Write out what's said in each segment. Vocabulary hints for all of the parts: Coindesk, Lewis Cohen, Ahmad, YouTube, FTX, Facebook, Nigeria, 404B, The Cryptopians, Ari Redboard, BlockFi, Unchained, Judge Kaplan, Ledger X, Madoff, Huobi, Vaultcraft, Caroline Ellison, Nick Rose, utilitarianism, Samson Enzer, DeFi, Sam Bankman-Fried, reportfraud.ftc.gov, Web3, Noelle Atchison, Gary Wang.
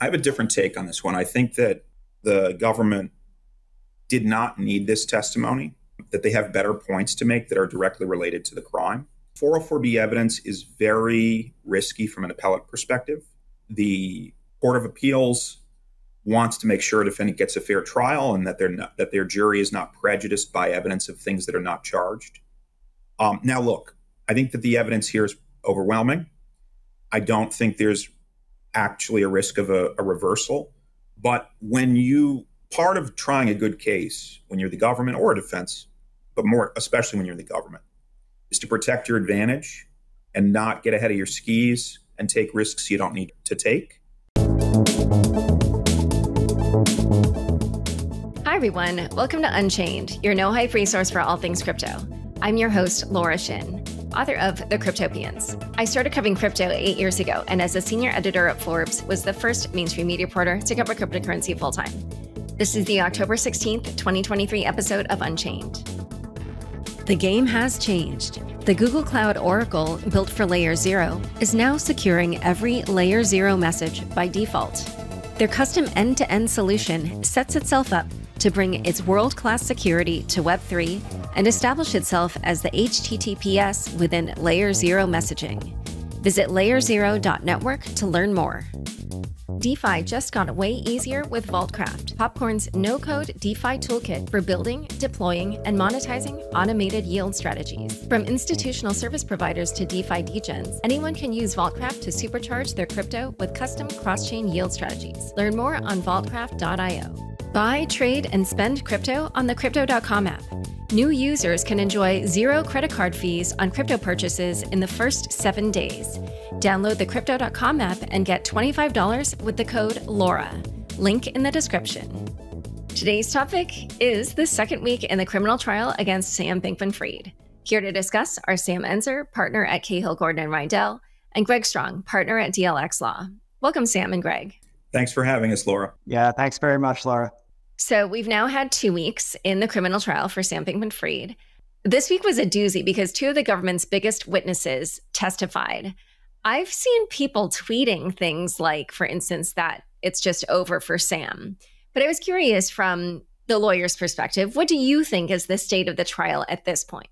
I have a different take on this one. I think that the government did not need this testimony, that they have better points to make that are directly related to the crime. 404B evidence is very risky from an appellate perspective. The Court of Appeals wants to make sure a defendant gets a fair trial and that their jury is not prejudiced by evidence of things that are not charged. Now, look, I think that the evidence here is overwhelming. I don't think there's actually a risk of a reversal. But when you, part of trying a good case when you're the government or a defense, but more especially when you're the government, is to protect your advantage and not get ahead of your skis and take risks you don't need to take. Hi, everyone. Welcome to Unchained, your no-hype resource for all things crypto. I'm your host, Laura Shin, author of The Cryptopians. I started covering crypto 8 years ago, and as a senior editor at Forbes, was the first mainstream media reporter to cover cryptocurrency full-time. This is the October 16th, 2023 episode of Unchained. The game has changed. The Google Cloud Oracle, built for Layer 0, is now securing every Layer 0 message by default. Their custom end-to-end solution sets itself up to bring its world-class security to Web3 and establish itself as the HTTPS within Layer 0 messaging. Visit layer0.network to learn more. DeFi just got way easier with Vaultcraft, Popcorn's no-code DeFi toolkit for building, deploying, and monetizing automated yield strategies. From institutional service providers to DeFi degens, anyone can use Vaultcraft to supercharge their crypto with custom cross-chain yield strategies. Learn more on vaultcraft.io. Buy, trade, and spend crypto on the Crypto.com app. New users can enjoy 0 credit card fees on crypto purchases in the first 7 days. Download the Crypto.com app and get $25 with the code LAURA. Link in the description. Today's topic is the second week in the criminal trial against Sam Bankman-Fried. Here to discuss are Sam Enzer, partner at Cahill Gordon and Reindel, and Greg Strong, partner at DLX Law. Welcome, Sam and Greg. Thanks for having us, Laura. Yeah, thanks very much, Laura. So we've now had 2 weeks in the criminal trial for Sam Bankman-Fried. This week was a doozy because 2 of the government's biggest witnesses testified. I've seen people tweeting things like, for instance, that it's just over for Sam. But I was curious from the lawyer's perspective, what do you think is the state of the trial at this point?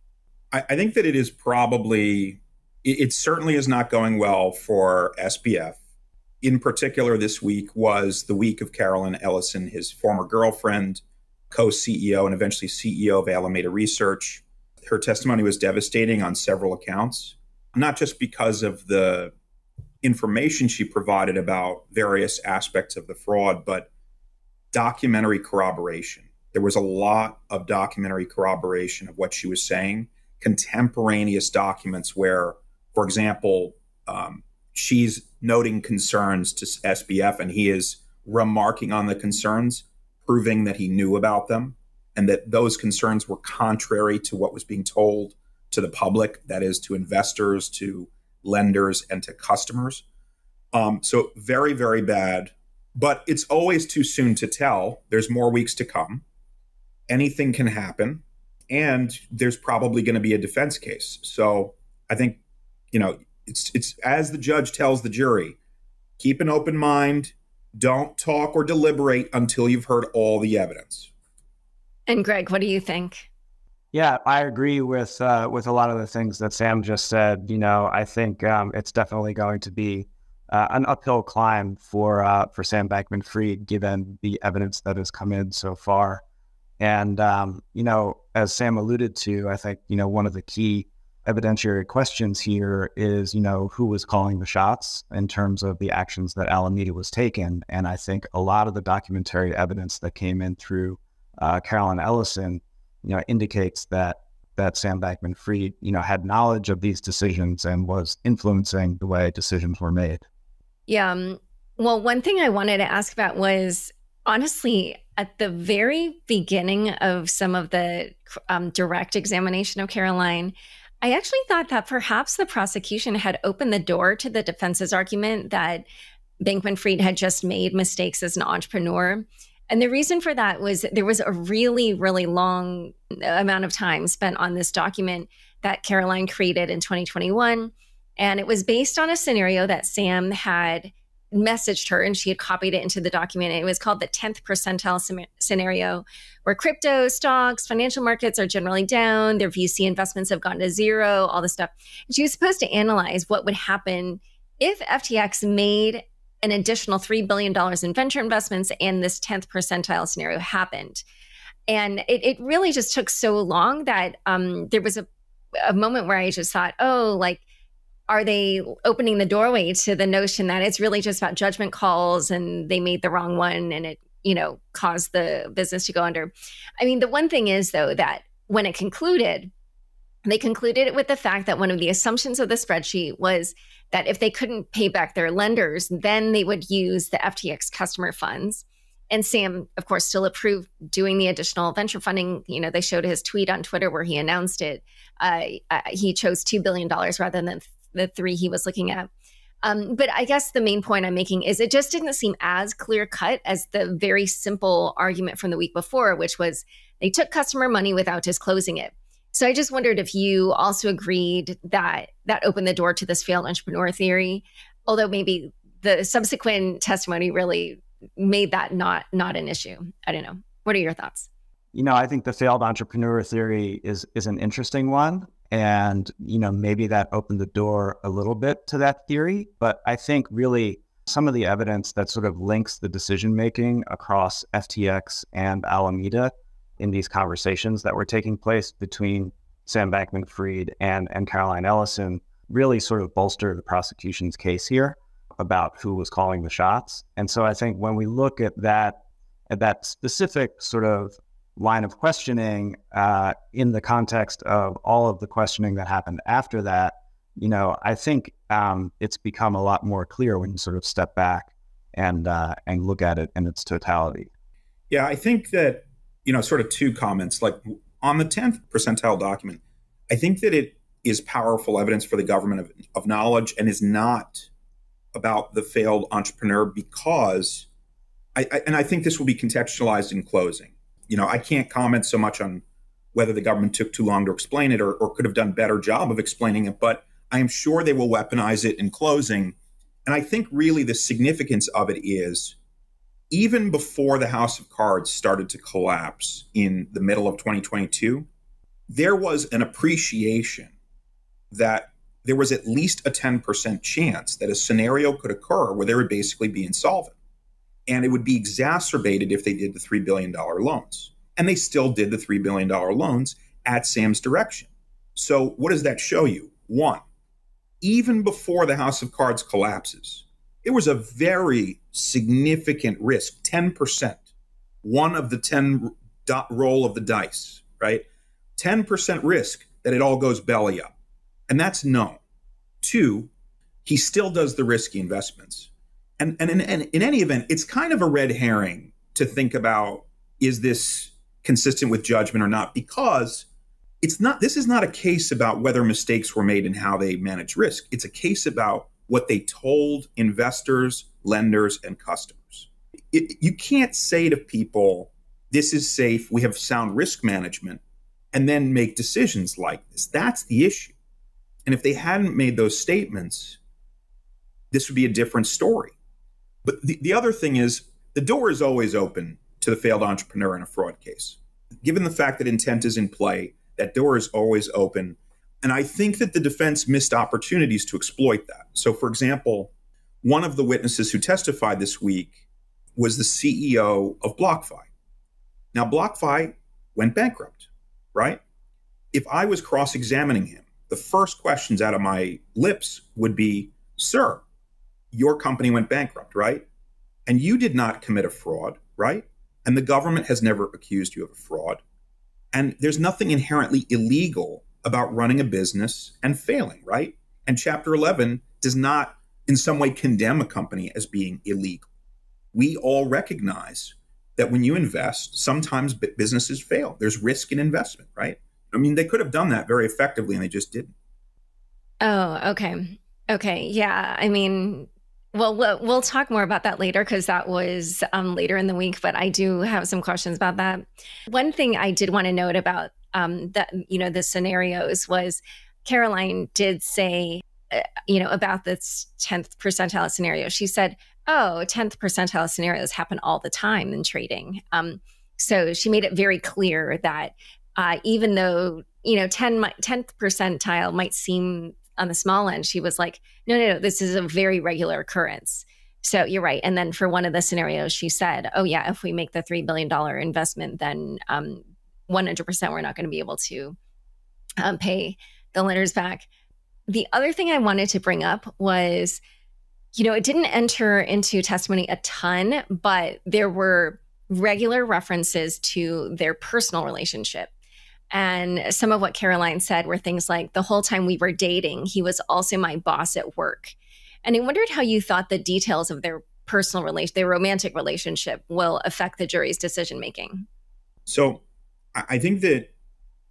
I think that it is probably, it certainly is not going well for SBF. In particular, this week was the week of Caroline Ellison, his former girlfriend, co-CEO and eventually CEO of Alameda Research. Her testimony was devastating on several accounts, not just because of the information she provided about various aspects of the fraud, but documentary corroboration. There was a lot of documentary corroboration of what she was saying, contemporaneous documents where, for example, she's noting concerns to SBF and he is remarking on the concerns, proving that he knew about them and that those concerns were contrary to what was being told to the public, that is to investors, to lenders, and to customers. So very, very bad, but it's always too soon to tell. There's more weeks to come. Anything can happen and there's probably going to be a defense case. So I think, you know, It's as the judge tells the jury, keep an open mind, don't talk or deliberate until you've heard all the evidence. And Greg, what do you think? Yeah, I agree with a lot of the things that Sam just said. You know, I think it's definitely going to be an uphill climb for Sam Bankman-Fried, given the evidence that has come in so far. And, you know, as Sam alluded to, I think, you know, one of the key evidentiary questions here is, you know, who was calling the shots in terms of the actions that Alameda was taking. And I think a lot of the documentary evidence that came in through Caroline Ellison, you know, indicates that Sam Bankman-Fried, you know, had knowledge of these decisions and was influencing the way decisions were made. Yeah. Well, one thing I wanted to ask about was, honestly, at the very beginning of some of the direct examination of Caroline, I actually thought that perhaps the prosecution had opened the door to the defense's argument that Bankman-Fried had just made mistakes as an entrepreneur. And the reason for that was there was a really, really long amount of time spent on this document that Caroline created in 2021. And it was based on a scenario that Sam had messaged her and she had copied it into the document. It was called the 10th percentile scenario, where crypto, stocks, financial markets are generally down. Their VC investments have gone to zero, all this stuff. And she was supposed to analyze what would happen if FTX made an additional $3 billion in venture investments and this 10th percentile scenario happened. And it really just took so long that there was a moment where I just thought, oh, like, are they opening the doorway to the notion that it's really just about judgment calls and they made the wrong one and it, you know, caused the business to go under? I mean, the one thing is, though, that when it concluded, they concluded it with the fact that one of the assumptions of the spreadsheet was that if they couldn't pay back their lenders, then they would use the FTX customer funds. And Sam, of course, still approved doing the additional venture funding. You know, they showed his tweet on Twitter where he announced it. He chose $2 billion rather than the three he was looking at. But I guess the main point I'm making is it just didn't seem as clear cut as the very simple argument from the week before, which was they took customer money without disclosing it. So I just wondered if you also agreed that that opened the door to this failed entrepreneur theory, although maybe the subsequent testimony really made that not an issue. I don't know. What are your thoughts? You know, I think the failed entrepreneur theory is an interesting one. And, you know, maybe that opened the door a little bit to that theory. But I think really some of the evidence that sort of links the decision-making across FTX and Alameda in these conversations that were taking place between Sam Bankman-Fried and Caroline Ellison really sort of bolstered the prosecution's case here about who was calling the shots. And so I think when we look at that specific sort of line of questioning in the context of all of the questioning that happened after that, you know, I think it's become a lot more clear when you sort of step back and look at it in its totality. Yeah, I think that, you know, sort of two comments, like on the 10th percentile document, I think that it is powerful evidence for the government of knowledge and is not about the failed entrepreneur, because I think this will be contextualized in closing. You know, I can't comment so much on whether the government took too long to explain it or could have done a better job of explaining it, but I am sure they will weaponize it in closing. And I think really the significance of it is, even before the house of cards started to collapse in the middle of 2022, there was an appreciation that there was at least a 10% chance that a scenario could occur where they would basically be insolvent. And it would be exacerbated if they did the $3 billion loans. And they still did the $3 billion loans at Sam's direction. So what does that show you? One, even before the house of cards collapses, it was a very significant risk, 10%, one of the 10 roll of the dice, right? 10% risk that it all goes belly up. And that's known. Two, he still does the risky investments. And in any event, it's kind of a red herring to think about, is this consistent with judgment or not? Because it's not. This is not a case about whether mistakes were made and how they manage risk. It's a case about what they told investors, lenders, and customers. You can't say to people, this is safe, we have sound risk management, and then make decisions like this. That's the issue. And if they hadn't made those statements, this would be a different story. But the other thing is, the door is always open to the failed entrepreneur in a fraud case. Given the fact that intent is in play, that door is always open. And I think that the defense missed opportunities to exploit that. So for example, one of the witnesses who testified this week was the CEO of BlockFi. Now BlockFi went bankrupt, right? If I was cross-examining him, the first questions out of my lips would be, sir, your company went bankrupt, right? And you did not commit a fraud, right? And the government has never accused you of a fraud. And there's nothing inherently illegal about running a business and failing, right? And Chapter 11 does not in some way condemn a company as being illegal. We all recognize that when you invest, sometimes businesses fail. There's risk in investment, right? I mean, they could have done that very effectively and they just didn't. Oh, okay. Okay. Yeah. I mean, well, we'll talk more about that later, because that was later in the week, but I do have some questions about that. One thing I did want to note about that, you know, the scenarios was Caroline did say, you know, about this 10th percentile scenario. She said, oh, 10th percentile scenarios happen all the time in trading. So she made it very clear that even though, you know, 10th percentile might seem on the small end, she was like, no, no, no, this is a very regular occurrence. So you're right. And then for one of the scenarios, she said, oh, yeah, if we make the $3 billion investment, then 100% we're not going to be able to pay the lenders back. The other thing I wanted to bring up was, you know, it didn't enter into testimony a ton, but there were regular references to their personal relationship. And some of what Caroline said were things like, the whole time we were dating, he was also my boss at work. And I wondered how you thought the details of their personal relation, their romantic relationship, will affect the jury's decision making. So I think that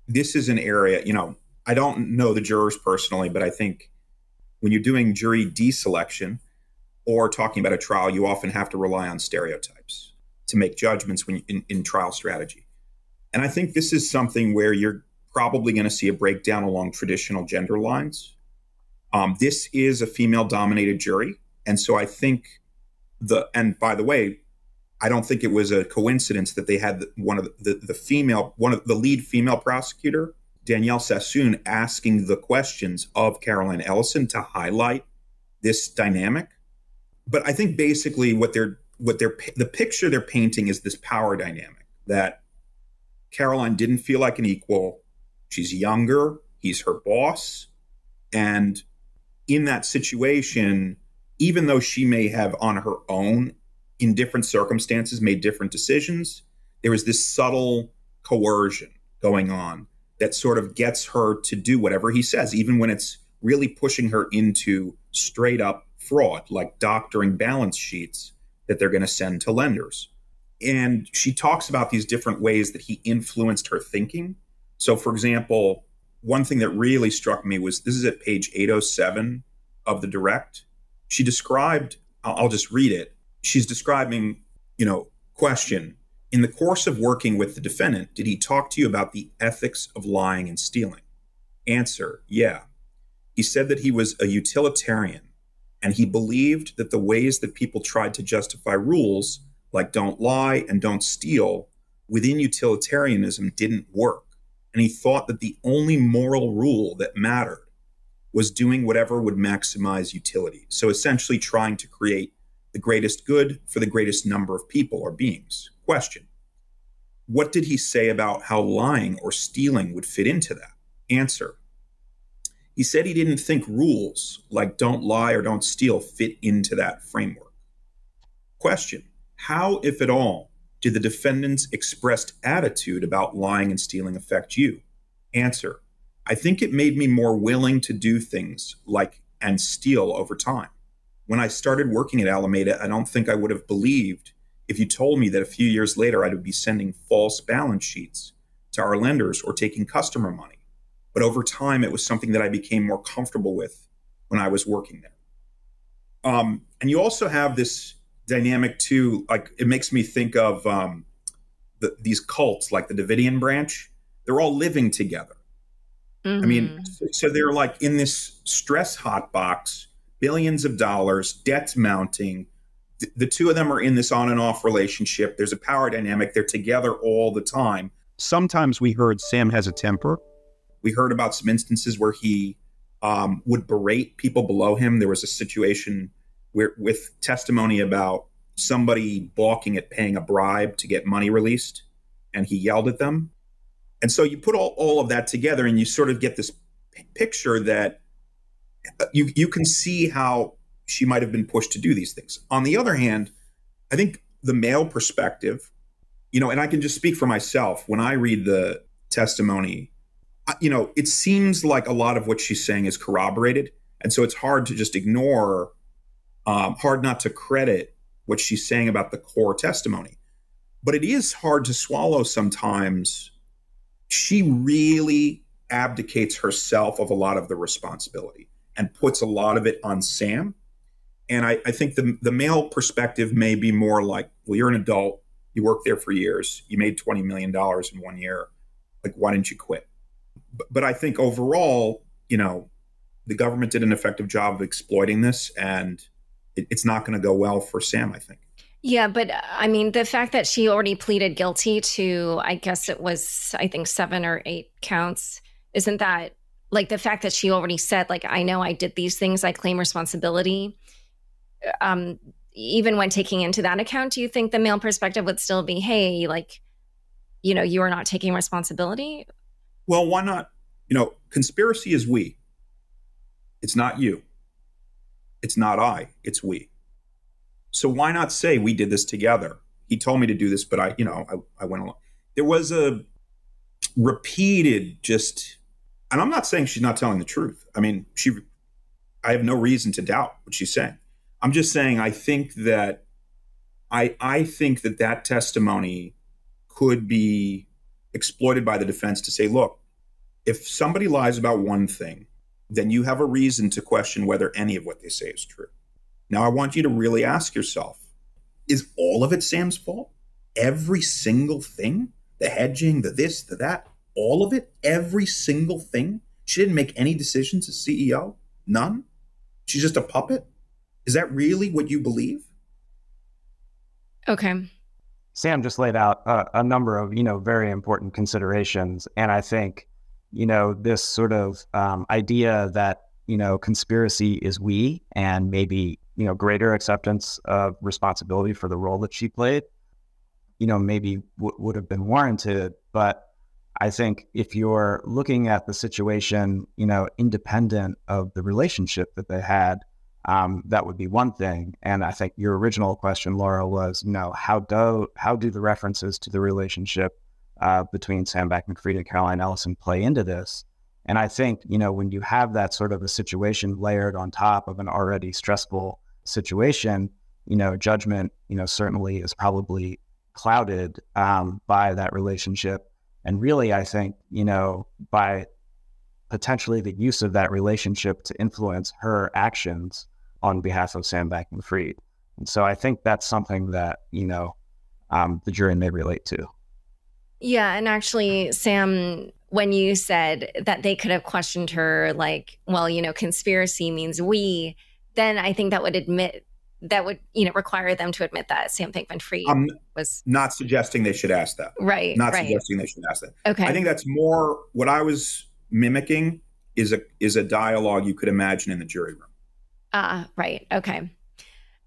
this is an area, you know, I don't know the jurors personally, but I think when you're doing jury deselection or talking about a trial, you often have to rely on stereotypes to make judgments when in trial strategy. And I think this is something where you're probably going to see a breakdown along traditional gender lines. This is a female-dominated jury. And so I think and by the way, I don't think it was a coincidence that they had one of the lead female prosecutor, Danielle Sassoon, asking the questions of Caroline Ellison to highlight this dynamic. But I think basically the picture they're painting is this power dynamic that Caroline didn't feel like an equal. She's younger, he's her boss. And in that situation, even though she may have on her own, in different circumstances, made different decisions, there was this subtle coercion going on that sort of gets her to do whatever he says, even when it's really pushing her into straight up fraud, like doctoring balance sheets that they're going to send to lenders. And she talks about these different ways that he influenced her thinking. So for example, one thing that really struck me was, this is at page 807 of the direct. She described, I'll just read it. She's describing, you know, question, in the course of working with the defendant, did he talk to you about the ethics of lying and stealing? Answer, yeah. He said that he was a utilitarian and he believed that the ways that people tried to justify rules like don't lie and don't steal within utilitarianism didn't work. And he thought that the only moral rule that mattered was doing whatever would maximize utility. So essentially trying to create the greatest good for the greatest number of people or beings. Question, what did he say about how lying or stealing would fit into that? Answer, he said he didn't think rules like don't lie or don't steal fit into that framework. Question, how, if at all, did the defendant's expressed attitude about lying and stealing affect you? Answer, I think it made me more willing to do things like and steal over time. When I started working at Alameda, I don't think I would have believed if you told me that a few years later I would be sending false balance sheets to our lenders or taking customer money. But over time, it was something that I became more comfortable with when I was working there. And you also have this dynamic too, like it makes me think of these cults, like the Davidian branch. They're all living together. Mm-hmm. I mean, so they're like in this stress hot box, billions of dollars, debts mounting. The two of them are in this on and off relationship. There's a power dynamic. They're together all the time. Sometimes we heard Sam has a temper. We heard about some instances where he would berate people below him. There was a situation where, with testimony about somebody balking at paying a bribe to get money released, and he yelled at them. And so you put all of that together and you sort of get this picture that you can see how she might have been pushed to do these things. On the other hand, I think the male perspective, you know, and I can just speak for myself, when I read the testimony, you know, it seems like a lot of what she's saying is corroborated. And so it's hard to just ignore, hard not to credit what she's saying about the core testimony. But it is hard to swallow sometimes. She really abdicates herself of a lot of the responsibility and puts a lot of it on Sam. And I think the male perspective may be more like, well, you're an adult, you worked there for years, you made $20 million in 1 year, like, why didn't you quit? But I think overall, you know, the government did an effective job of exploiting this, and it's not going to go well for Sam, I think. Yeah, but I mean, the fact that she already pleaded guilty to, I guess it was, I think 7 or 8 counts, isn't that like the fact that she already said, like, I know I did these things, I claim responsibility. Even when taking into that account, do you think the male perspective would still be, hey, like, you know, you are not taking responsibility? Well, why not? You know, conspiracy is we. It's not you. It's not I. It's we. So why not say we did this together? He told me to do this, but I, you know, I went along. There was a repeated just, and I'm not saying she's not telling the truth. I mean, I have no reason to doubt what she's saying. I'm just saying, I think that, I think that that testimony could be exploited by the defense to say, look, if somebody lies about one thing, then you have a reason to question whether any of what they say is true. Now, I want you to really ask yourself, is all of it Sam's fault? Every single thing? The hedging, the this, the that, all of it? Every single thing? She didn't make any decisions as CEO? None? She's just a puppet? Is that really what you believe? Okay. Sam just laid out a number of, you know, very important considerations. And I think, you know, this sort of idea that, you know, conspiracy is we, and maybe, you know, greater acceptance of responsibility for the role that she played, you know, maybe would have been warranted. But I think if you're looking at the situation, you know, independent of the relationship that they had, that would be one thing. And I think your original question, Laura, was, you know, how do the references to the relationship between Sam Bankman-Fried and Caroline Ellison play into this? And I think, you know, when you have that sort of a situation layered on top of an already stressful situation, you know, judgment, you know, certainly is probably clouded by that relationship. And really, I think, you know, by potentially the use of that relationship to influence her actions on behalf of Sam Bankman-Fried. And so I think that's something that, you know, the jury may relate to. Yeah. And actually, Sam, when you said that they could have questioned her, like, well, you know, conspiracy means we, then I think that would admit, that would, you know, require them to admit that Sam Bankman-Fried was not suggesting they should ask that. Right. Not suggesting they should ask that. Okay. I think that's more what I was mimicking is a dialogue you could imagine in the jury room. Right. Okay.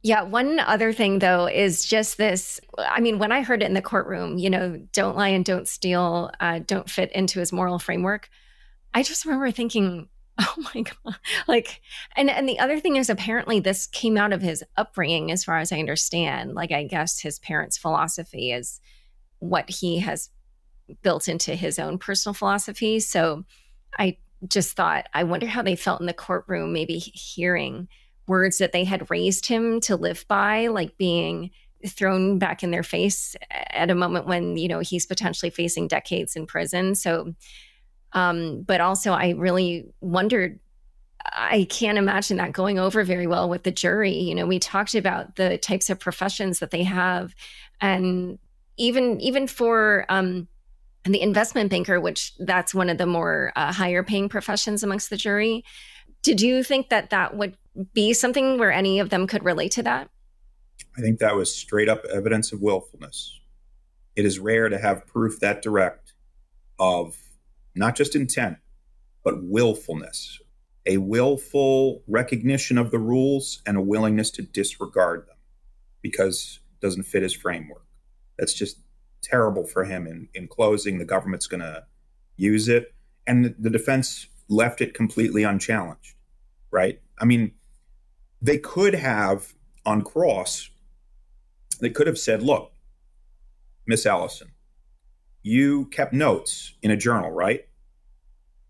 Yeah. One other thing, though, is just this. I mean, when I heard it in the courtroom, you know, don't lie and don't steal, don't fit into his moral framework, I just remember thinking, oh, my God. Like, and the other thing is, apparently this came out of his upbringing, as far as I understand. Like, I guess his parents' philosophy is what he has built into his own personal philosophy. So I just thought, I wonder how they felt in the courtroom, maybe hearing words that they had raised him to live by, like being thrown back in their face at a moment when, you know, he's potentially facing decades in prison. So, but also I really wondered, I can't imagine that going over very well with the jury. You know, we talked about the types of professions that they have, and even for, the investment banker, which that's one of the more higher paying professions amongst the jury. Did you think that that would be something where any of them could relate to that? I think that was straight up evidence of willfulness. It is rare to have proof that direct of not just intent, but willfulness, a willful recognition of the rules and a willingness to disregard them because it doesn't fit his framework. That's just terrible for him. In closing, the government's going to use it. And the defense left it completely unchallenged, right? I mean, they could have, on cross, they could have said, look, Miss Ellison, you kept notes in a journal, right?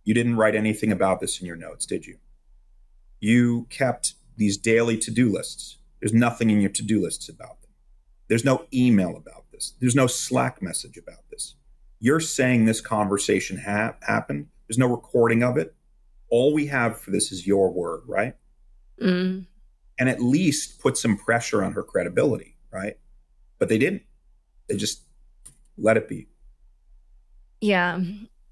You didn't write anything about this in your notes, did you? You kept these daily to-do lists. There's nothing in your to-do lists about them. There's no email about this. There's no Slack message about this. You're saying this conversation happened. There's no recording of it. All we have for this is your word, right? Mm. And at least put some pressure on her credibility, right? But they didn't. They just let it be. Yeah.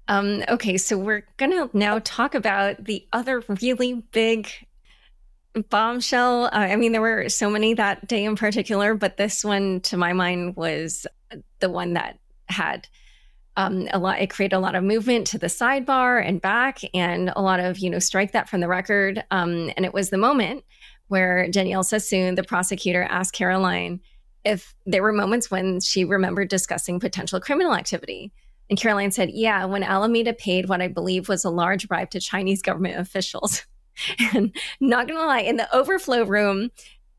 Okay, so we're going to now talk about the other really big Bombshell. I mean, there were so many that day in particular, but this one, to my mind, was the one that had a lot. It created a lot of movement to the sidebar and back, and a lot of, you know, strike that from the record. And it was the moment where Danielle Sassoon, the prosecutor, asked Caroline if there were moments when she remembered discussing potential criminal activity. And Caroline said, yeah, when Alameda paid what I believe was a large bribe to Chinese government officials. And not gonna lie, in the overflow room.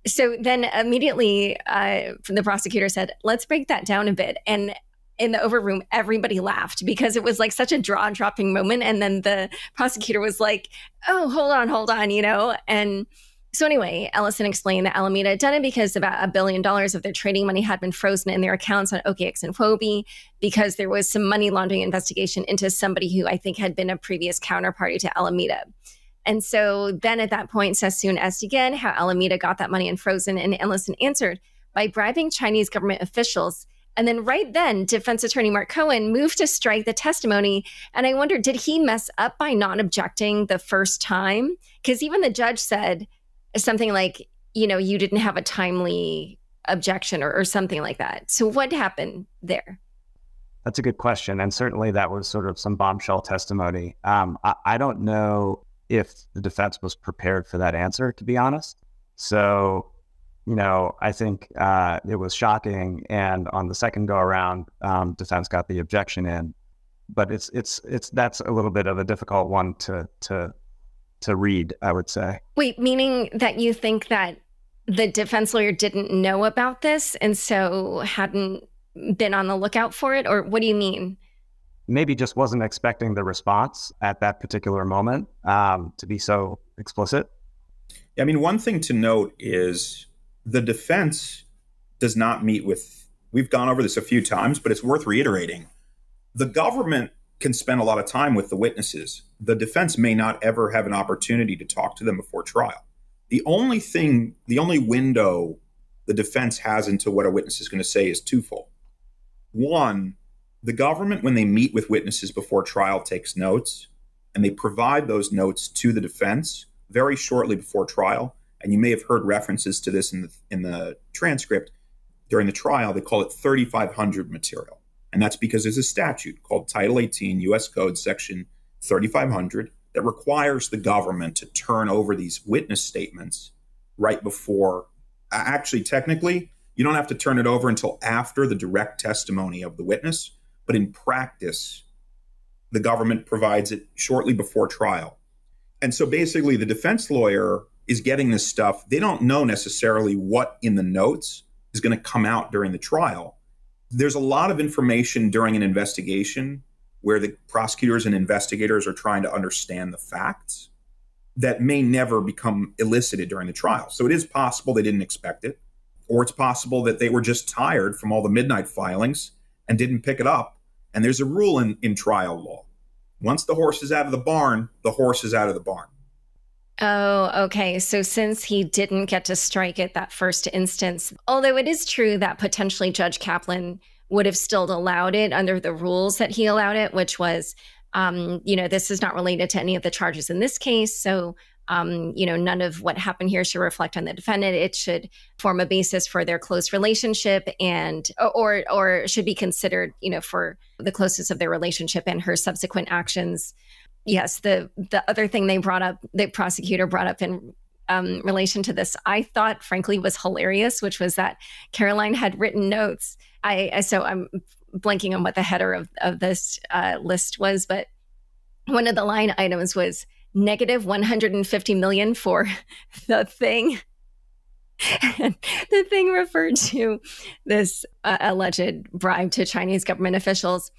So then immediately the prosecutor said, let's break that down a bit. And in the over room, everybody laughed because it was like such a jaw-dropping moment. And then the prosecutor was like, oh, hold on, you know? And so anyway, Ellison explained that Alameda had done it because about $1 billion of their trading money had been frozen in their accounts on OKX and Huobi because there was some money laundering investigation into somebody who I think had been a previous counterparty to Alameda. And so then at that point, Sassoon asked again how Alameda got that money and frozen, and Ellison answered by bribing Chinese government officials. And then right then, defense attorney Mark Cohen moved to strike the testimony. And I wonder, did he mess up by not objecting the first time? Because even the judge said something like, you know, you didn't have a timely objection or something like that. So what happened there? That's a good question. And certainly that was sort of some bombshell testimony. I don't know if the defense was prepared for that answer, to be honest. So, you know, I think it was shocking. And on the second go around, defense got the objection in. But it's that's a little bit of a difficult one to read, I would say. Wait, meaning that you think that the defense lawyer didn't know about this and so hadn't been on the lookout for it? Or what do you mean? Maybe just wasn't expecting the response at that particular moment to be so explicit. I mean, one thing to note is the defense does not meet with, we've gone over this a few times, but it's worth reiterating. The government can spend a lot of time with the witnesses. The defense may not ever have an opportunity to talk to them before trial. The only thing, the only window the defense has into what a witness is going to say is twofold. One, the government, when they meet with witnesses before trial, takes notes, and they provide those notes to the defense very shortly before trial. And you may have heard references to this in the transcript during the trial. They call it 3500 material. And that's because there's a statute called Title 18 U.S. Code Section 3500 that requires the government to turn over these witness statements right before. Actually, technically, you don't have to turn it over until after the direct testimony of the witness. But in practice, the government provides it shortly before trial. And so basically, the defense lawyer is getting this stuff. They don't know necessarily what in the notes is going to come out during the trial. There's a lot of information during an investigation where the prosecutors and investigators are trying to understand the facts that may never become elicited during the trial. So it is possible they didn't expect it, or it's possible that they were just tired from all the midnight filings and didn't pick it up. And there's a rule in trial law. Once the horse is out of the barn, the horse is out of the barn. Oh, okay. So since he didn't get to strike it that first instance, although it is true that potentially Judge Kaplan would have still allowed it under the rules that he allowed it, which was, you know, this is not related to any of the charges in this case. So, you know, none of what happened here should reflect on the defendant. It should form a basis for their close relationship and or should be considered, you know, for the closeness of their relationship and her subsequent actions. Yes, the other thing they brought up, the prosecutor brought up in relation to this, I thought, frankly, was hilarious, which was that Caroline had written notes. So I'm blanking on what the header of this list was, but one of the line items was -$150 million for the thing. And the thing referred to this alleged bribe to Chinese government officials.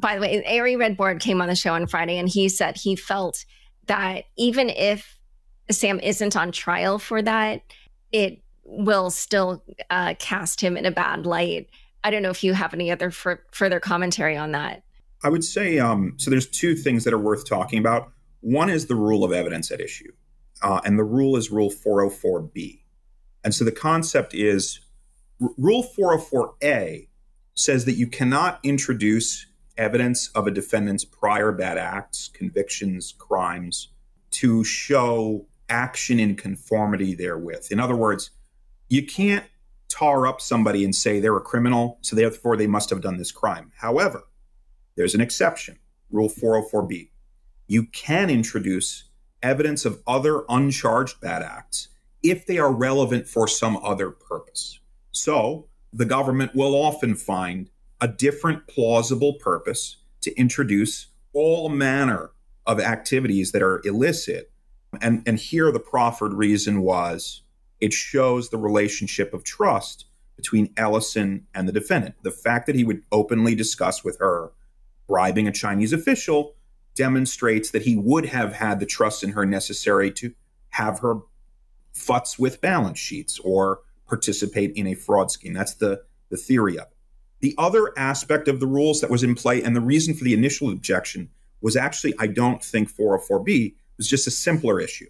By the way, Ari Redboard came on the show on Friday, and he said he felt that even if Sam isn't on trial for that, it will still cast him in a bad light. I don't know if you have any other further commentary on that. I would say, so there's two things that are worth talking about. One is the rule of evidence at issue, and the rule is Rule 404B. And so the concept is Rule 404A says that you cannot introduce evidence of a defendant's prior bad acts, convictions, crimes to show action in conformity therewith. In other words, you can't tar up somebody and say they're a criminal, so therefore they must have done this crime. However, there's an exception, Rule 404B. You can introduce evidence of other uncharged bad acts if they are relevant for some other purpose. So the government will often find a different plausible purpose to introduce all manner of activities that are illicit. And here the proffered reason was it shows the relationship of trust between Ellison and the defendant. The fact that he would openly discuss with her bribing a Chinese official demonstrates that he would have had the trust in her necessary to have her futz with balance sheets or participate in a fraud scheme. That's the theory of it. The other aspect of the rules that was in play, and the reason for the initial objection, was actually, I don't think 404B was just a simpler issue.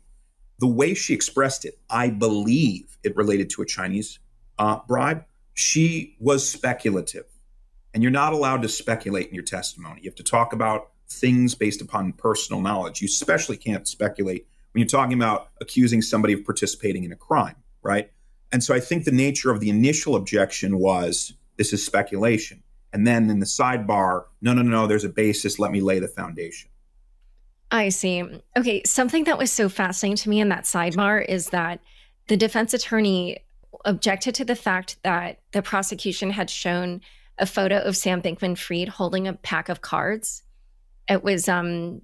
The way she expressed it, I believe it related to a Chinese bribe. She was speculative, and you're not allowed to speculate in your testimony. You have to talk about things based upon personal knowledge. You especially can't speculate when you're talking about accusing somebody of participating in a crime, right? And so I think the nature of the initial objection was, this is speculation. And then in the sidebar, no, there's a basis. Let me lay the foundation. I see. Okay. Something that was so fascinating to me in that sidebar is that the defense attorney objected to the fact that the prosecution had shown a photo of Sam Bankman-Fried holding a pack of cards. It was, I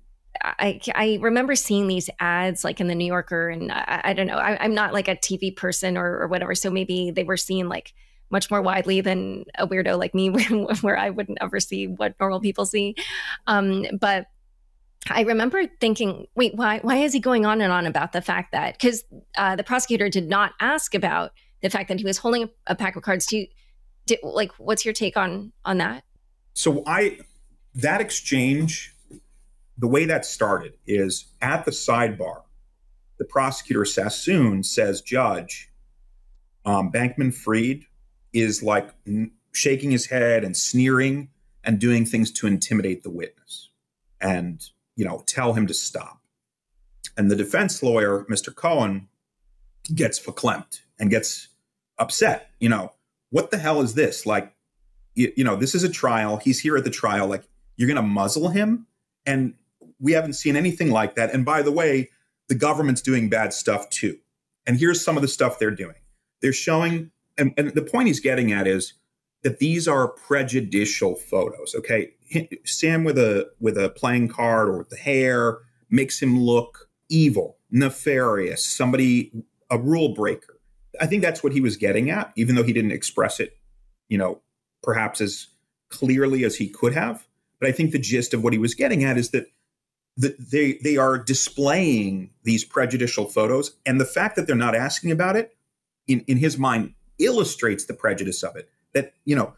remember seeing these ads like in the New Yorker, and I don't know, I'm not like a TV person or whatever. So maybe they were seen like much more widely than a weirdo like me, where I wouldn't ever see what normal people see. But I remember thinking, wait, why is he going on and on about the fact that, because the prosecutor did not ask about the fact that he was holding a pack of cards. Like, what's your take on that? So that exchange, the way that started is at the sidebar, the prosecutor Sassoon says, Judge, Bankman-Fried is like shaking his head and sneering and doing things to intimidate the witness and, you know, tell him to stop. And the defense lawyer, Mr. Cohen, gets verklempt and gets upset. You know, what the hell is this? Like, you know, this is a trial. He's here at the trial. Like, you're going to muzzle him? And we haven't seen anything like that. And by the way, the government's doing bad stuff too. And here's some of the stuff they're doing. They're showing... And the point he's getting at is that these are prejudicial photos, okay? Sam with a playing card or with the hair makes him look evil, nefarious, somebody, a rule breaker. I think that's what he was getting at, even though he didn't express it, you know, perhaps as clearly as he could have. But I think the gist of what he was getting at is that they are displaying these prejudicial photos, and the fact that they're not asking about it, in his mind, illustrates the prejudice of it, that, you know,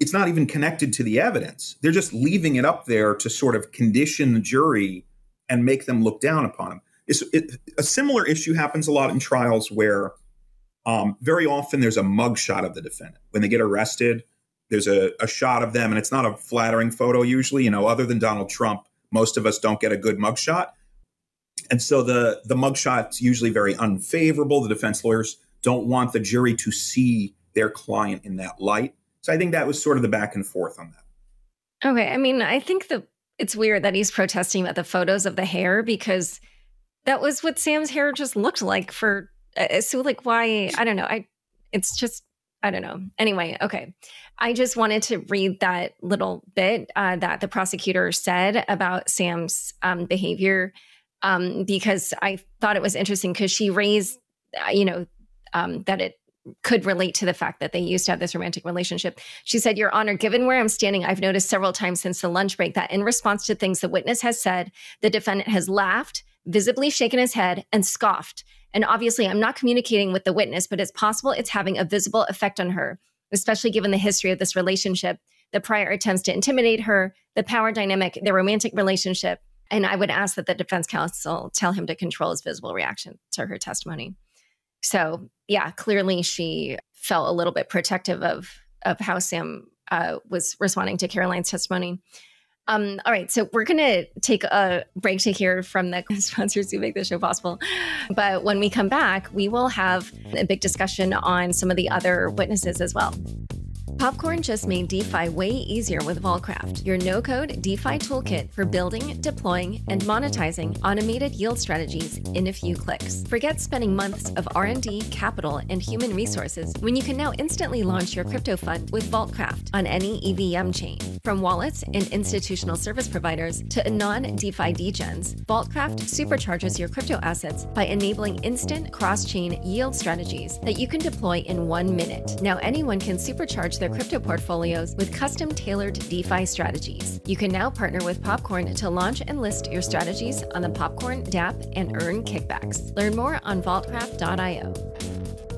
it's not even connected to the evidence. They're just leaving it up there to sort of condition the jury and make them look down upon them. A similar issue happens a lot in trials where very often there's a mugshot of the defendant. When they get arrested, there's a shot of them, and it's not a flattering photo usually. You know, other than Donald Trump, most of us don't get a good mugshot. And so the mugshot's usually very unfavorable. The defense lawyers don't want the jury to see their client in that light. So I think that was sort of the back and forth on that. Okay. I mean, I think it's weird that he's protesting about the photos of the hair, because that was what Sam's hair just looked like for, so like, why, I don't know. It's just, I don't know. Anyway, okay. I just wanted to read that little bit that the prosecutor said about Sam's behavior, because I thought it was interesting, because she raised, you know, that it could relate to the fact that they used to have this romantic relationship. She said, Your Honor, given where I'm standing, I've noticed several times since the lunch break that in response to things the witness has said, the defendant has laughed, visibly shaken his head, and scoffed. And obviously, I'm not communicating with the witness, but it's possible it's having a visible effect on her, especially given the history of this relationship, the prior attempts to intimidate her, the power dynamic, their romantic relationship. And I would ask that the defense counsel tell him to control his visible reaction to her testimony. So yeah, clearly she felt a little bit protective of how Sam was responding to Caroline's testimony. All right, so we're going to take a break to hear from the sponsors who make this show possible. But when we come back, we will have a big discussion on some of the other witnesses as well. Popcorn just made DeFi way easier with Vaultcraft, your no-code DeFi toolkit for building, deploying, and monetizing automated yield strategies in a few clicks. Forget spending months of R&D, capital, and human resources when you can now instantly launch your crypto fund with Vaultcraft on any EVM chain. From wallets and institutional service providers to non-DeFi degens, Vaultcraft supercharges your crypto assets by enabling instant cross-chain yield strategies that you can deploy in 1 minute. Now anyone can supercharge their crypto portfolios with custom-tailored DeFi strategies. You can now partner with Popcorn to launch and list your strategies on the Popcorn dApp and earn kickbacks. Learn more on vaultcraft.io.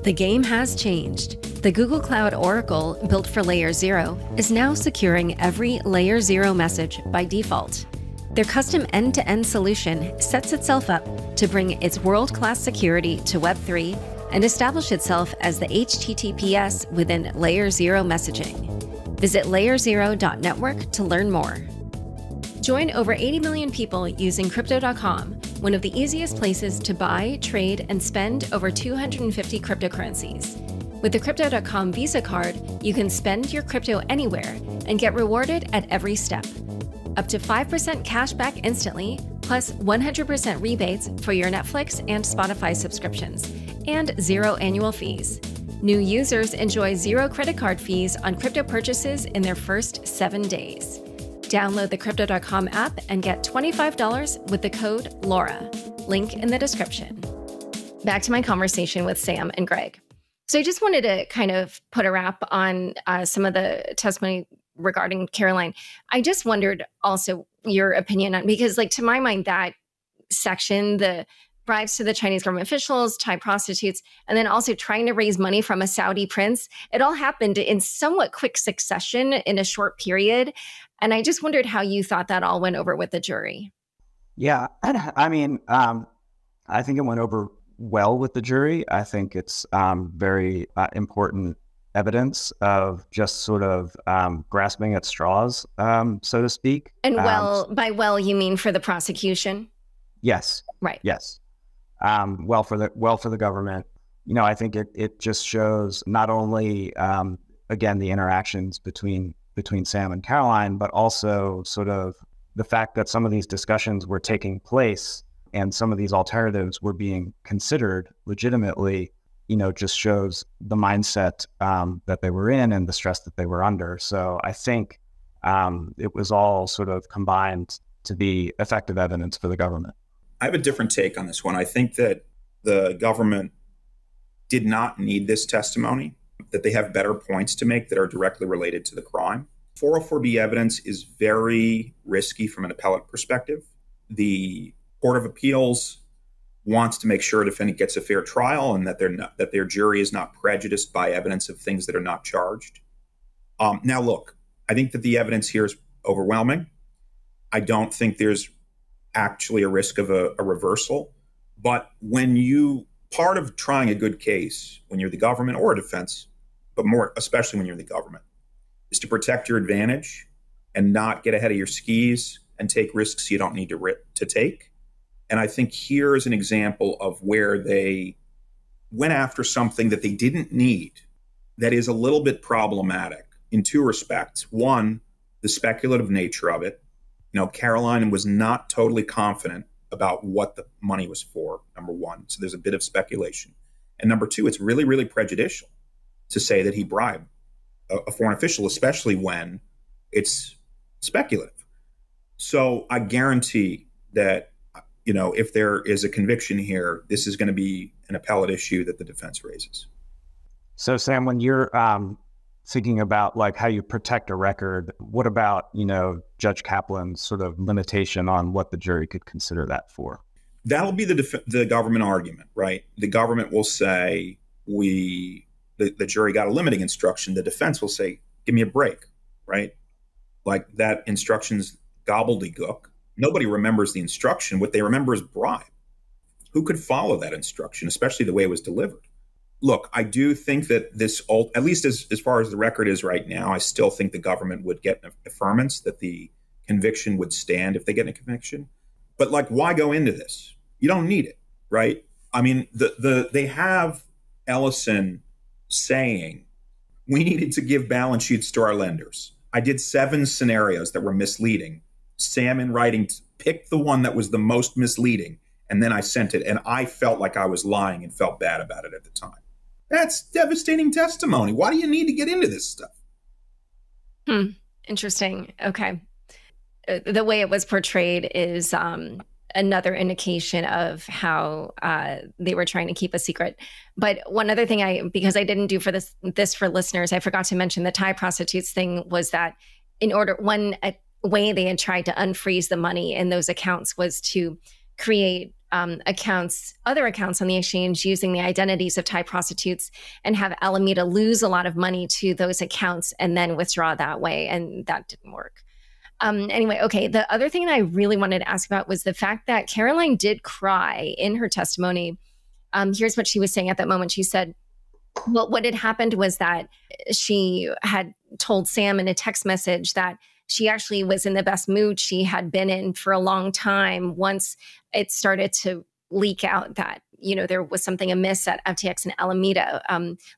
The game has changed. The Google Cloud Oracle, built for Layer 0, is now securing every Layer 0 message by default. Their custom end-to-end solution sets itself up to bring its world-class security to Web3 and establish itself as the HTTPS within Layer 0 messaging. Visit layer0.network to learn more. Join over 80 million people using Crypto.com, one of the easiest places to buy, trade, and spend over 250 cryptocurrencies. With the Crypto.com Visa card, you can spend your crypto anywhere and get rewarded at every step. Up to 5% cash back instantly, plus 100% rebates for your Netflix and Spotify subscriptions, and zero annual fees. New users enjoy zero credit card fees on crypto purchases in their first 7 days. Download the Crypto.com app and get $25 with the code LAURA. Link in the description. Back to my conversation with Sam and Greg. So I just wanted to kind of put a wrap on some of the testimony regarding Caroline. I just wondered also your opinion on, because like to my mind, that section, the bribes to the Chinese government officials, Thai prostitutes, and then also trying to raise money from a Saudi prince, it all happened in somewhat quick succession in a short period. And I just wondered how you thought that all went over with the jury. Yeah, I mean, I think it went over well with the jury. I think it's very important evidence of just sort of grasping at straws, so to speak. And well, by well, you mean for the prosecution? Yes. Right. Yes. Well for the government. You know, I think it just shows not only, again, the interactions between Sam and Caroline, but also sort of the fact that some of these discussions were taking place and some of these alternatives were being considered legitimately, you know, just shows the mindset that they were in and the stress that they were under. So I think it was all sort of combined to be effective evidence for the government. I have a different take on this one. I think that the government did not need this testimony, that they have better points to make that are directly related to the crime. 404B evidence is very risky from an appellate perspective. The Court of Appeals wants to make sure a defendant gets a fair trial and that their jury is not prejudiced by evidence of things that are not charged. Now, look, I think that the evidence here is overwhelming. I don't think there's actually a risk of a reversal. But when you, part of trying a good case, when you're the government or a defense, but more especially when you're the government, is to protect your advantage and not get ahead of your skis and take risks you don't need to take. And I think here is an example of where they went after something that they didn't need, that is a little bit problematic in two respects. One, the speculative nature of it. You know, Caroline was not totally confident about what the money was for, number one. So there's a bit of speculation. And number two, it's really, really prejudicial to say that he bribed a foreign official, especially when it's speculative. So I guarantee that, you know, if there is a conviction here, this is going to be an appellate issue that the defense raises. So Sam, when you're thinking about like how you protect a record, what about, you know, Judge Kaplan's sort of limitation on what the jury could consider that for? That'll be the government argument, right? The government will say the jury got a limiting instruction. The defense will say, give me a break, right? Like that instruction's gobbledygook. Nobody remembers the instruction. What they remember is bribe. Who could follow that instruction, especially the way it was delivered? Look, I do think that this, at least as far as the record is right now, I still think the government would get an affirmance that the conviction would stand if they get a conviction. But like, why go into this? You don't need it, right? I mean, they have Ellison saying, we needed to give balance sheets to our lenders. I did 7 scenarios that were misleading. Sam, in writing, picked the one that was the most misleading, and then I sent it, and I felt like I was lying and felt bad about it at the time. That's devastating testimony. Why do you need to get into this stuff? Hmm. Interesting. Okay. The way it was portrayed is another indication of how they were trying to keep a secret. But one other thing, because I didn't do for this for listeners, I forgot to mention the Thai prostitutes thing was that one way they had tried to unfreeze the money in those accounts was to create other accounts on the exchange using the identities of Thai prostitutes and have Alameda lose a lot of money to those accounts and then withdraw that way. And that didn't work. Anyway, okay. The other thing that I really wanted to ask about was the fact that Caroline did cry in her testimony. Here's what she was saying at that moment. She said, well, what had happened was that she had told Sam in a text message that she actually was in the best mood she had been in for a long time once it started to leak out that, you know, there was something amiss at FTX and Alameda,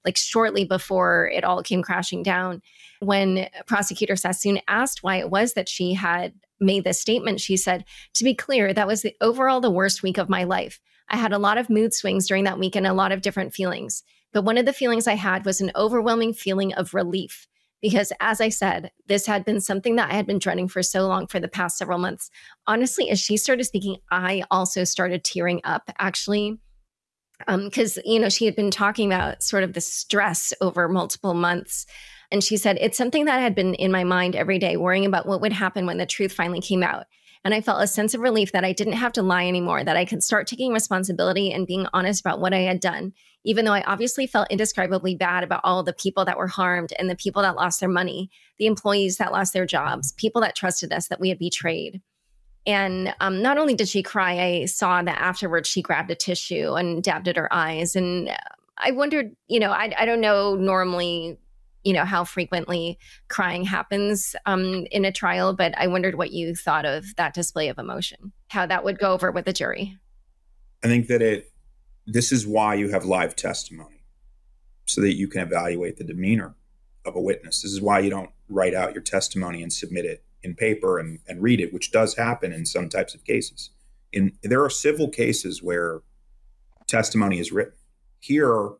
like shortly before it all came crashing down. When Prosecutor Sassoon asked why it was that she had made this statement, she said, to be clear, that was overall the worst week of my life. I had a lot of mood swings during that week and a lot of different feelings. But one of the feelings I had was an overwhelming feeling of relief. Because as I said, this had been something that I had been dreading for so long for the past several months. Honestly, as she started speaking, I also started tearing up, actually, because, you know, she had been talking about sort of the stress over multiple months. And she said, it's something that had been in my mind every day, worrying about what would happen when the truth finally came out. And I felt a sense of relief that I didn't have to lie anymore, that I could start taking responsibility and being honest about what I had done, even though I obviously felt indescribably bad about all the people that were harmed and the people that lost their money, the employees that lost their jobs, people that trusted us that we had betrayed. And not only did she cry, I saw that afterwards she grabbed a tissue and dabbed at her eyes. And I wondered, you know, I don't know normally, you know, how frequently crying happens in a trial, but I wondered what you thought of that display of emotion, how that would go over with the jury. I think that this is why you have live testimony, so that you can evaluate the demeanor of a witness. This is why you don't write out your testimony and submit it in paper and read it, which does happen in some types of cases. There are civil cases where testimony is written. Here,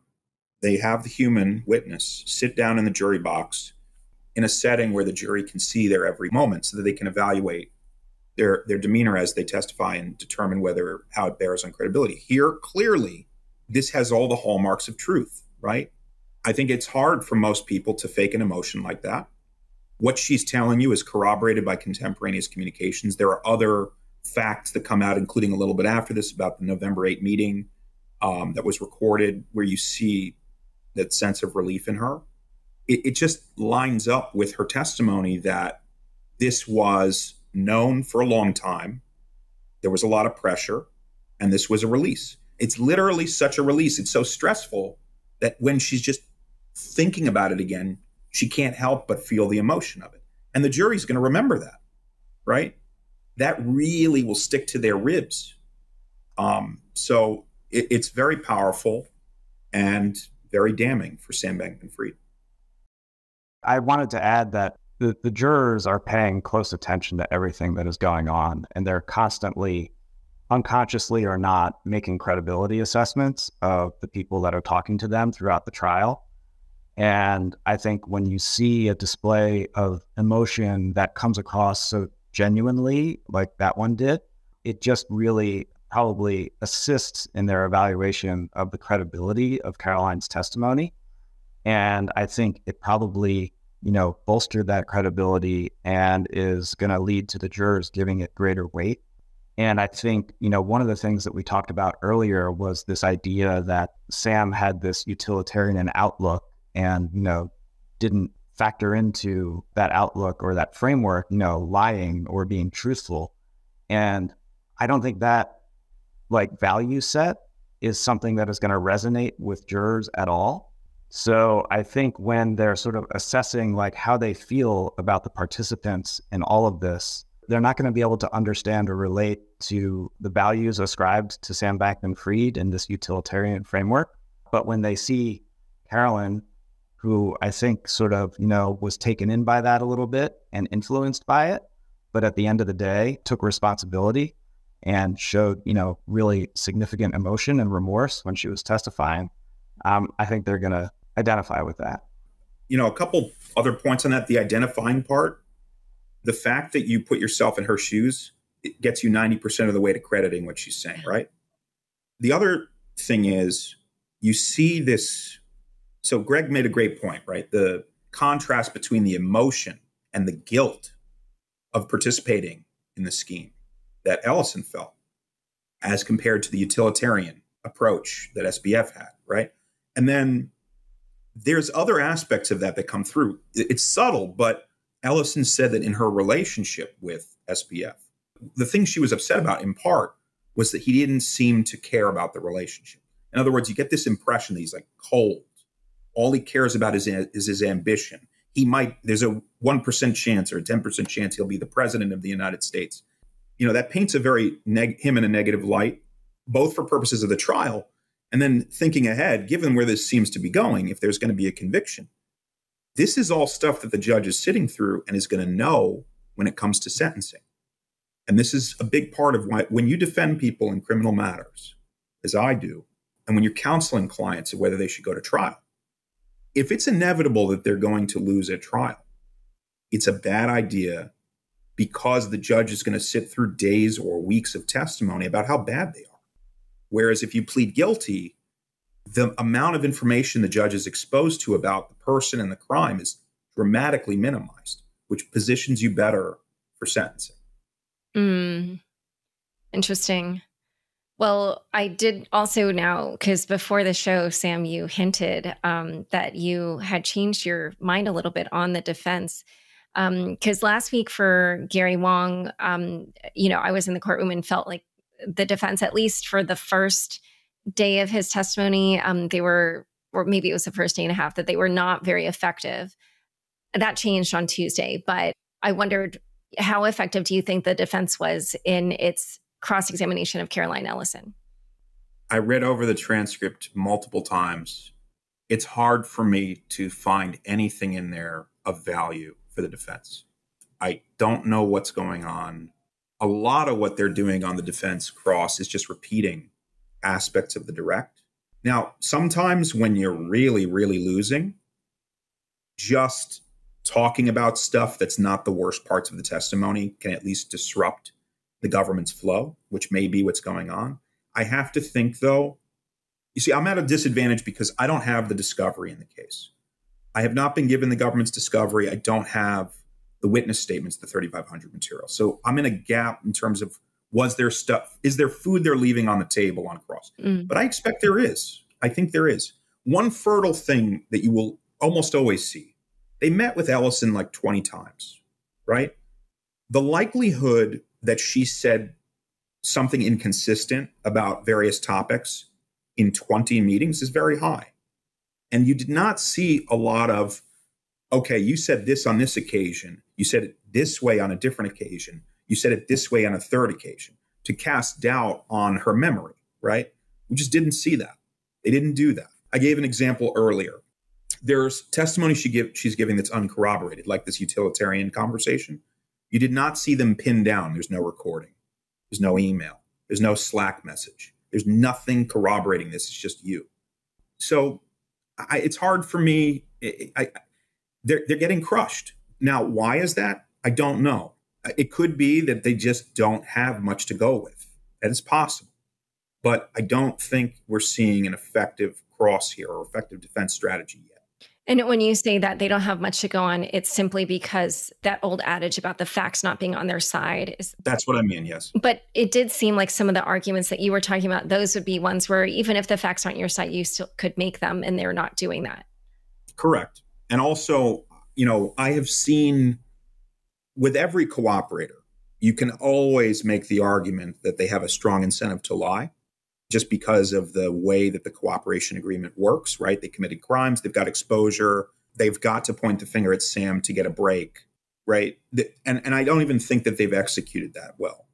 they have the human witness sit down in the jury box in a setting where the jury can see their every moment so that they can evaluate their demeanor as they testify and determine how it bears on credibility. Here, clearly, this has all the hallmarks of truth, right? I think it's hard for most people to fake an emotion like that. What she's telling you is corroborated by contemporaneous communications. There are other facts that come out, including a little bit after this about the November 8 meeting that was recorded, where you see that sense of relief in her. It just lines up with her testimony that this was known for a long time. There was a lot of pressure, and this was a release. It's literally such a release. It's so stressful that when she's just thinking about it again, she can't help but feel the emotion of it. And the jury's going to remember that, right? That really will stick to their ribs. So it's very powerful and very damning for Sam Bankman-Fried. I wanted to add that the jurors are paying close attention to everything that is going on, and they're constantly, unconsciously or not, making credibility assessments of the people that are talking to them throughout the trial. And I think when you see a display of emotion that comes across so genuinely, like that one did, it just really probably assists in their evaluation of the credibility of Caroline's testimony. And I think it probably, you know, bolstered that credibility and is going to lead to the jurors giving it greater weight. And I think, you know, one of the things that we talked about earlier was this idea that Sam had this utilitarian outlook and, you know, didn't factor into that outlook or that framework, you know, lying or being truthful. And I don't think that value set is something that is going to resonate with jurors at all. So I think when they're sort of assessing how they feel about the participants in all of this, they're not going to be able to understand or relate to the values ascribed to Sam Bankman-Fried in this utilitarian framework. But when they see Caroline, who I think sort of, you know, was taken in by that a little bit and influenced by it, but at the end of the day, took responsibility and showed, you know, really significant emotion and remorse when she was testifying, I think they're going to identify with that. You know, a couple other points on that, the identifying part, the fact that you put yourself in her shoes, it gets you 90% of the way to crediting what she's saying, right? The other thing is you see this. So Greg made a great point, right? The contrast between the emotion and the guilt of participating in the scheme that Ellison felt as compared to the utilitarian approach that SBF had, right? And then there's other aspects of that that come through. It's subtle, but Ellison said that in her relationship with SBF, the thing she was upset about in part was that he didn't seem to care about the relationship. In other words, you get this impression that he's like cold. All he cares about is his ambition. He might, there's a 1% chance or a 10% chance he'll be the president of the United States. You know, that paints a very, him in a negative light, both for purposes of the trial and then thinking ahead, given where this seems to be going, if there's going to be a conviction. This is all stuff that the judge is sitting through and is going to know when it comes to sentencing. And this is a big part of why, when you defend people in criminal matters, as I do, and when you're counseling clients of whether they should go to trial, if it's inevitable that they're going to lose at trial, it's a bad idea because the judge is going to sit through days or weeks of testimony about how bad they are. Whereas if you plead guilty, the amount of information the judge is exposed to about the person and the crime is dramatically minimized, which positions you better for sentencing. Interesting. Well, I did also now, because before the show, Sam, you hinted that you had changed your mind a little bit on the defense. Because last week for Gary Wang, you know, I was in the courtroom and felt like the defense, at least for the first day of his testimony, they were, or maybe it was the first day and a half, that they were not very effective. That changed on Tuesday, but I wondered, how effective do you think the defense was in its cross-examination of Caroline Ellison? I read over the transcript multiple times. It's hard for me to find anything in there of value for the defense. I don't know what's going on. A lot of what they're doing on the defense cross is just repeating aspects of the direct. Now, sometimes when you're really, really losing, just talking about stuff that's not the worst parts of the testimony can at least disrupt the government's flow, which may be what's going on. I have to think, though, you see, I'm at a disadvantage because I don't have the discovery in the case. I have not been given the government's discovery. I don't have the witness statements, the 3,500 material. So I'm in a gap in terms of, was there stuff? Is there food they're leaving on the table on cross? But I expect there is. I think there is. One fertile thing that you will almost always see. They met with Ellison like 20 times, right? The likelihood that she said something inconsistent about various topics in 20 meetings is very high. And you did not see a lot of, okay, you said this on this occasion. You said it this way on a different occasion. You said it this way on a third occasion to cast doubt on her memory, right? We just didn't see that. They didn't do that. I gave an example earlier. There's testimony she's giving that's uncorroborated, like this utilitarian conversation. You did not see them pinned down. There's no recording. There's no email. There's no Slack message. There's nothing corroborating this. It's just you. So it's hard for me. They're getting crushed. Now, why is that? I don't know. It could be that they just don't have much to go with. That is possible. But I don't think we're seeing an effective cross here or effective defense strategy yet. And when you say that they don't have much to go on, it's simply because that old adage about the facts not being on their side is... That's what I mean, yes. But it did seem like some of the arguments that you were talking about, those would be ones where even if the facts aren't your side, you still could make them, and they're not doing that. Correct. And also, you know, I have seen... With every cooperator, you can always make the argument that they have a strong incentive to lie just because of the way that the cooperation agreement works, right? They committed crimes, they've got exposure, they've got to point the finger at Sam to get a break right? And I don't even think that they've executed that well,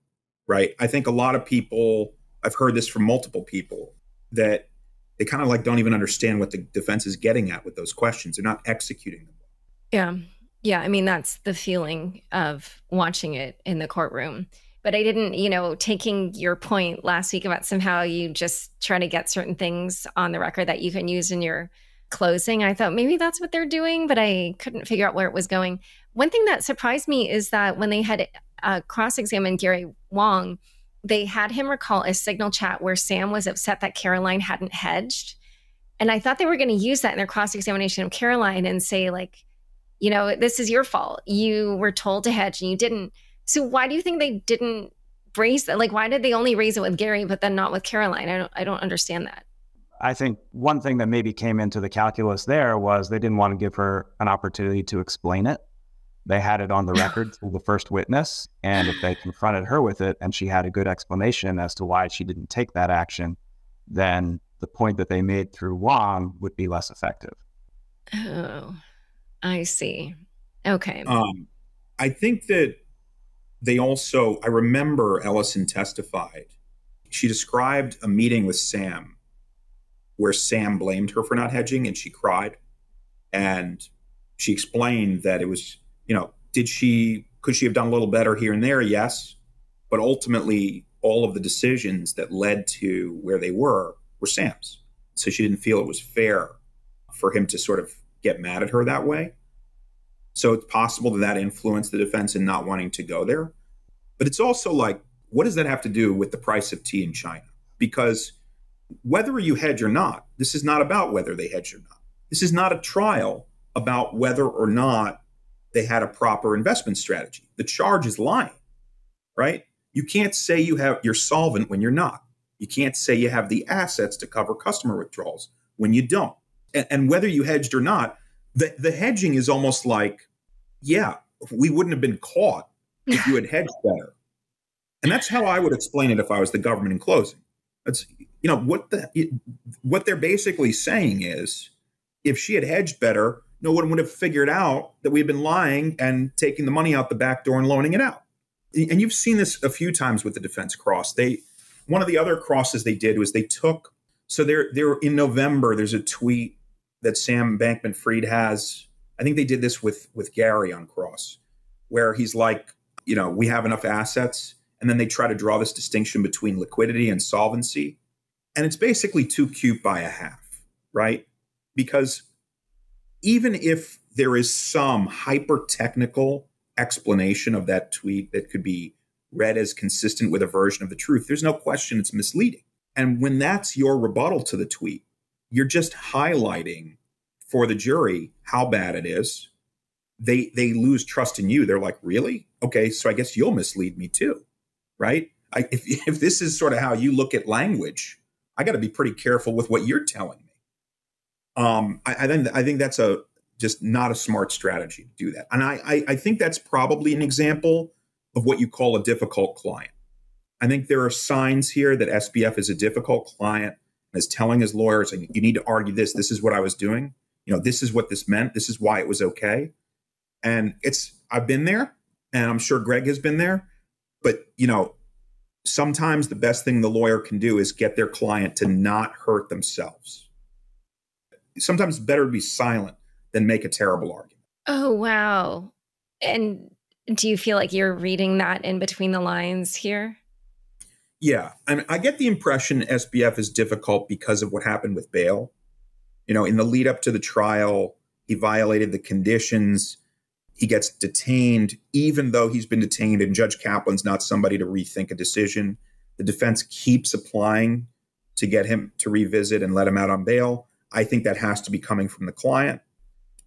right? I think a lot of people, I've heard this from multiple people, that they kind of like don't even understand what the defense is getting at with those questions. They're not executing them. Yeah. Yeah. I mean, that's the feeling of watching it in the courtroom. But I didn't, you know, taking your point last week about somehow you just try to get certain things on the record that you can use in your closing, I thought maybe that's what they're doing, but I couldn't figure out where it was going. One thing that surprised me is that when they had cross-examined Gary Wang, they had him recall a Signal chat where Sam was upset that Caroline hadn't hedged. And I thought they were going to use that in their cross-examination of Caroline and say, like, you know, this is your fault. You were told to hedge and you didn't. So why do you think they didn't raise that? Like, why did they only raise it with Gary, but then not with Caroline? I don't understand that. I think one thing that maybe came into the calculus there was they didn't want to give her an opportunity to explain it. They had it on the record through the first witness, and if they confronted her with it and she had a good explanation as to why she didn't take that action, then the point that they made through Wang would be less effective. Oh, I see. Okay. I think that they also, I remember Ellison testified. She described a meeting with Sam where Sam blamed her for not hedging and she cried. And she explained that it was, you know, could she have done a little better here and there? Yes. But ultimately, all of the decisions that led to where they were Sam's. So she didn't feel it was fair for him to sort of get mad at her that way. So it's possible that that influenced the defense in not wanting to go there. But it's also like, what does that have to do with the price of tea in China? Because whether you hedge or not, this is not about whether they hedge or not. This is not a trial about whether or not they had a proper investment strategy. The charge is lying, right? You can't say you're solvent when you're not. You can't say you have the assets to cover customer withdrawals when you don't. And whether you hedged or not, the hedging is almost like, yeah, we wouldn't have been caught if you had hedged better. And that's how I would explain it if I was the government in closing. That's, you know, what they're basically saying is, if she had hedged better, no one would have figured out that we had been lying and taking the money out the back door and loaning it out. And you've seen this a few times with the defense cross. One of the other crosses they did was they took, so they're in November, there's a tweet that Sam Bankman-Fried has. I think they did this with Gary on cross, where he's like, you know, we have enough assets. And then they try to draw this distinction between liquidity and solvency. And it's basically too cute by a half, right? Because even if there is some hyper-technical explanation of that tweet that could be read as consistent with a version of the truth, there's no question it's misleading. And when that's your rebuttal to the tweet, you're just highlighting for the jury how bad it is. They lose trust in you. They're like, really? Okay, so I guess you'll mislead me too, right? If this is sort of how you look at language, I got to be pretty careful with what you're telling me. I think that's just not a smart strategy to do that. And I think that's probably an example of what you call a difficult client. I think there are signs here that SBF is a difficult client and is telling his lawyers, and you need to argue this. This is what I was doing. You know, this is what this meant. This is why it was okay. And I've been there, and I'm sure Greg has been there. But, you know, sometimes the best thing the lawyer can do is get their client to not hurt themselves. Sometimes it's better to be silent than make a terrible argument. Oh, wow. And do you feel like you're reading that in between the lines here? Yeah. I mean, I get the impression SBF is difficult because of what happened with bail. You know, in the lead up to the trial, he violated the conditions. He gets detained, even though he's been detained, and Judge Kaplan's not somebody to rethink a decision. The defense keeps applying to get him to revisit and let him out on bail. I think that has to be coming from the client.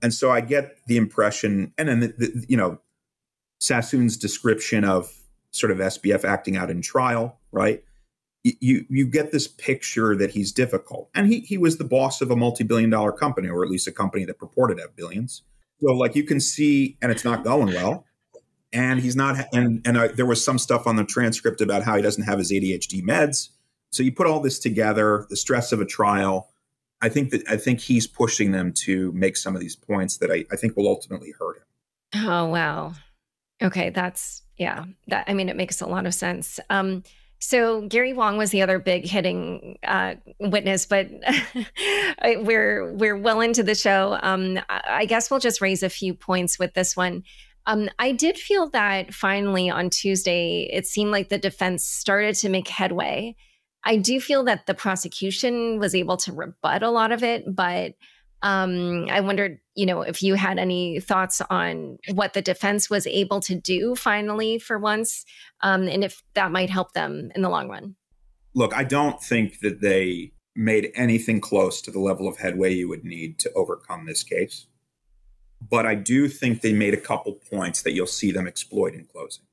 And so I get the impression, and then, you know, Sassoon's description of sort of SBF acting out in trial, right? You get this picture that he's difficult. And he was the boss of a multi-billion-dollar company, or at least a company that purported to have billions. So like you can see, and it's not going well. And he's not, and there was some stuff on the transcript about how he doesn't have his ADHD meds. So you put all this together, the stress of a trial. I think he's pushing them to make some of these points that I think will ultimately hurt him. Oh, wow. Okay, that's, yeah, that, I mean, it makes a lot of sense. So Gary Wang was the other big hitting witness, but we're well into the show. I guess we'll just raise a few points with this one. I did feel that finally on Tuesday, it seemed like the defense started to make headway. I do feel that the prosecution was able to rebut a lot of it, but I wondered, you know, if you had any thoughts on what the defense was able to do finally for once, and if that might help them in the long run. Look, I don't think that they made anything close to the level of headway you would need to overcome this case. But I do think they made a couple points that you'll see them exploit in closing.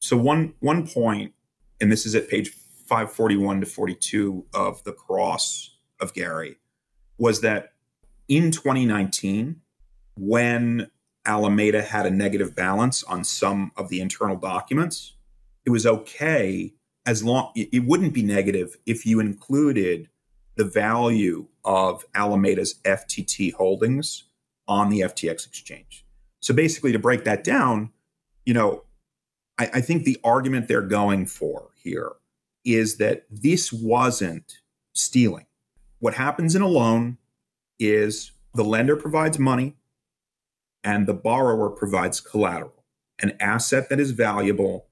So one point, and this is at page 541 to 42 of the cross of Gary, was that in 2019, when Alameda had a negative balance on some of the internal documents, it was okay as long, it wouldn't be negative if you included the value of Alameda's FTT holdings on the FTX exchange. So basically, to break that down, you know, I think the argument they're going for here is that this wasn't stealing. What happens in a loan is the lender provides money and the borrower provides collateral, an asset that is valuable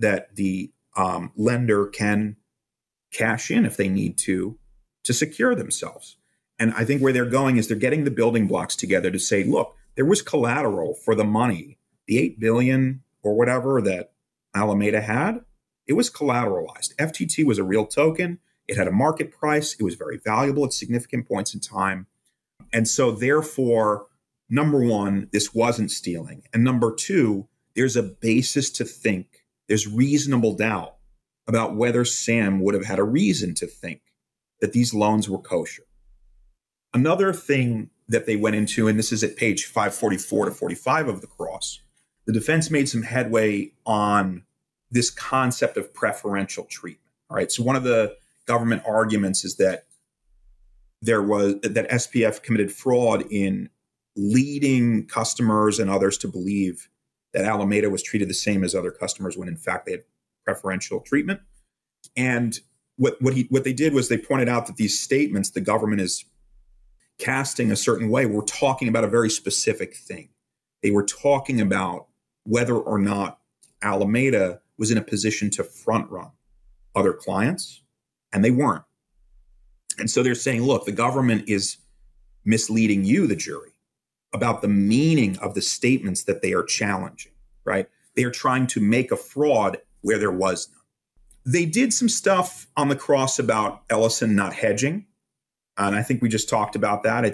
that the lender can cash in if they need to secure themselves. And I think where they're going is they're getting the building blocks together to say, look, there was collateral for the money, the $8 billion or whatever that Alameda had. It was collateralized. FTT was a real token. It had a market price. It was very valuable at significant points in time. And so therefore, number one, this wasn't stealing. And number two, there's a basis to think, there's reasonable doubt about whether Sam would have had a reason to think that these loans were kosher. Another thing that they went into, and this is at page 544 to 45 of the cross, the defense made some headway on this concept of preferential treatment. All right. So one of the government arguments is that SPF committed fraud in leading customers and others to believe that Alameda was treated the same as other customers when in fact they had preferential treatment. And what they did was they pointed out that these statements the government is casting a certain way, we're talking about a very specific thing. They were talking about whether or not Alameda was in a position to front run other clients, and they weren't. And so they're saying, look, the government is misleading you, the jury, about the meaning of the statements that they are challenging, right? They are trying to make a fraud where there was none. They did some stuff on the cross about Ellison not hedging. And I think we just talked about that.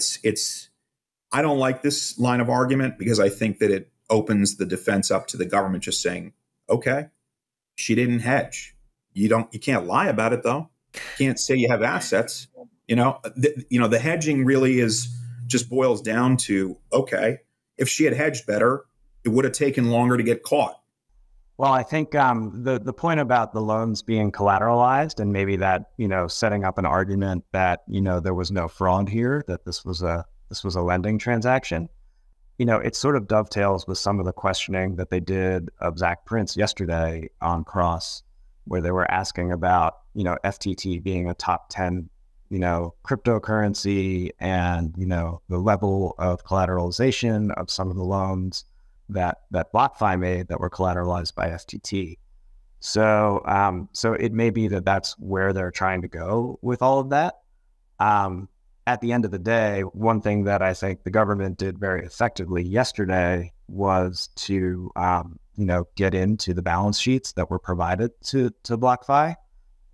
I don't like this line of argument because I think that it opens the defense up to the government just saying, okay, she didn't hedge. You can't lie about it though. You can't say you have assets. The hedging really just boils down to, okay, if she had hedged better, it would have taken longer to get caught. Well, I think the point about the loans being collateralized and maybe that, setting up an argument that, there was no fraud here, that this was a lending transaction, it sort of dovetails with some of the questioning that they did of Zach Prince yesterday on Cross, where they were asking about, FTT being a top 10, cryptocurrency and, the level of collateralization of some of the loans that BlockFi made that were collateralized by FTT. So it may be that that's where they're trying to go with all of that. At the end of the day, one thing that I think the government did very effectively yesterday was to, get into the balance sheets that were provided to BlockFi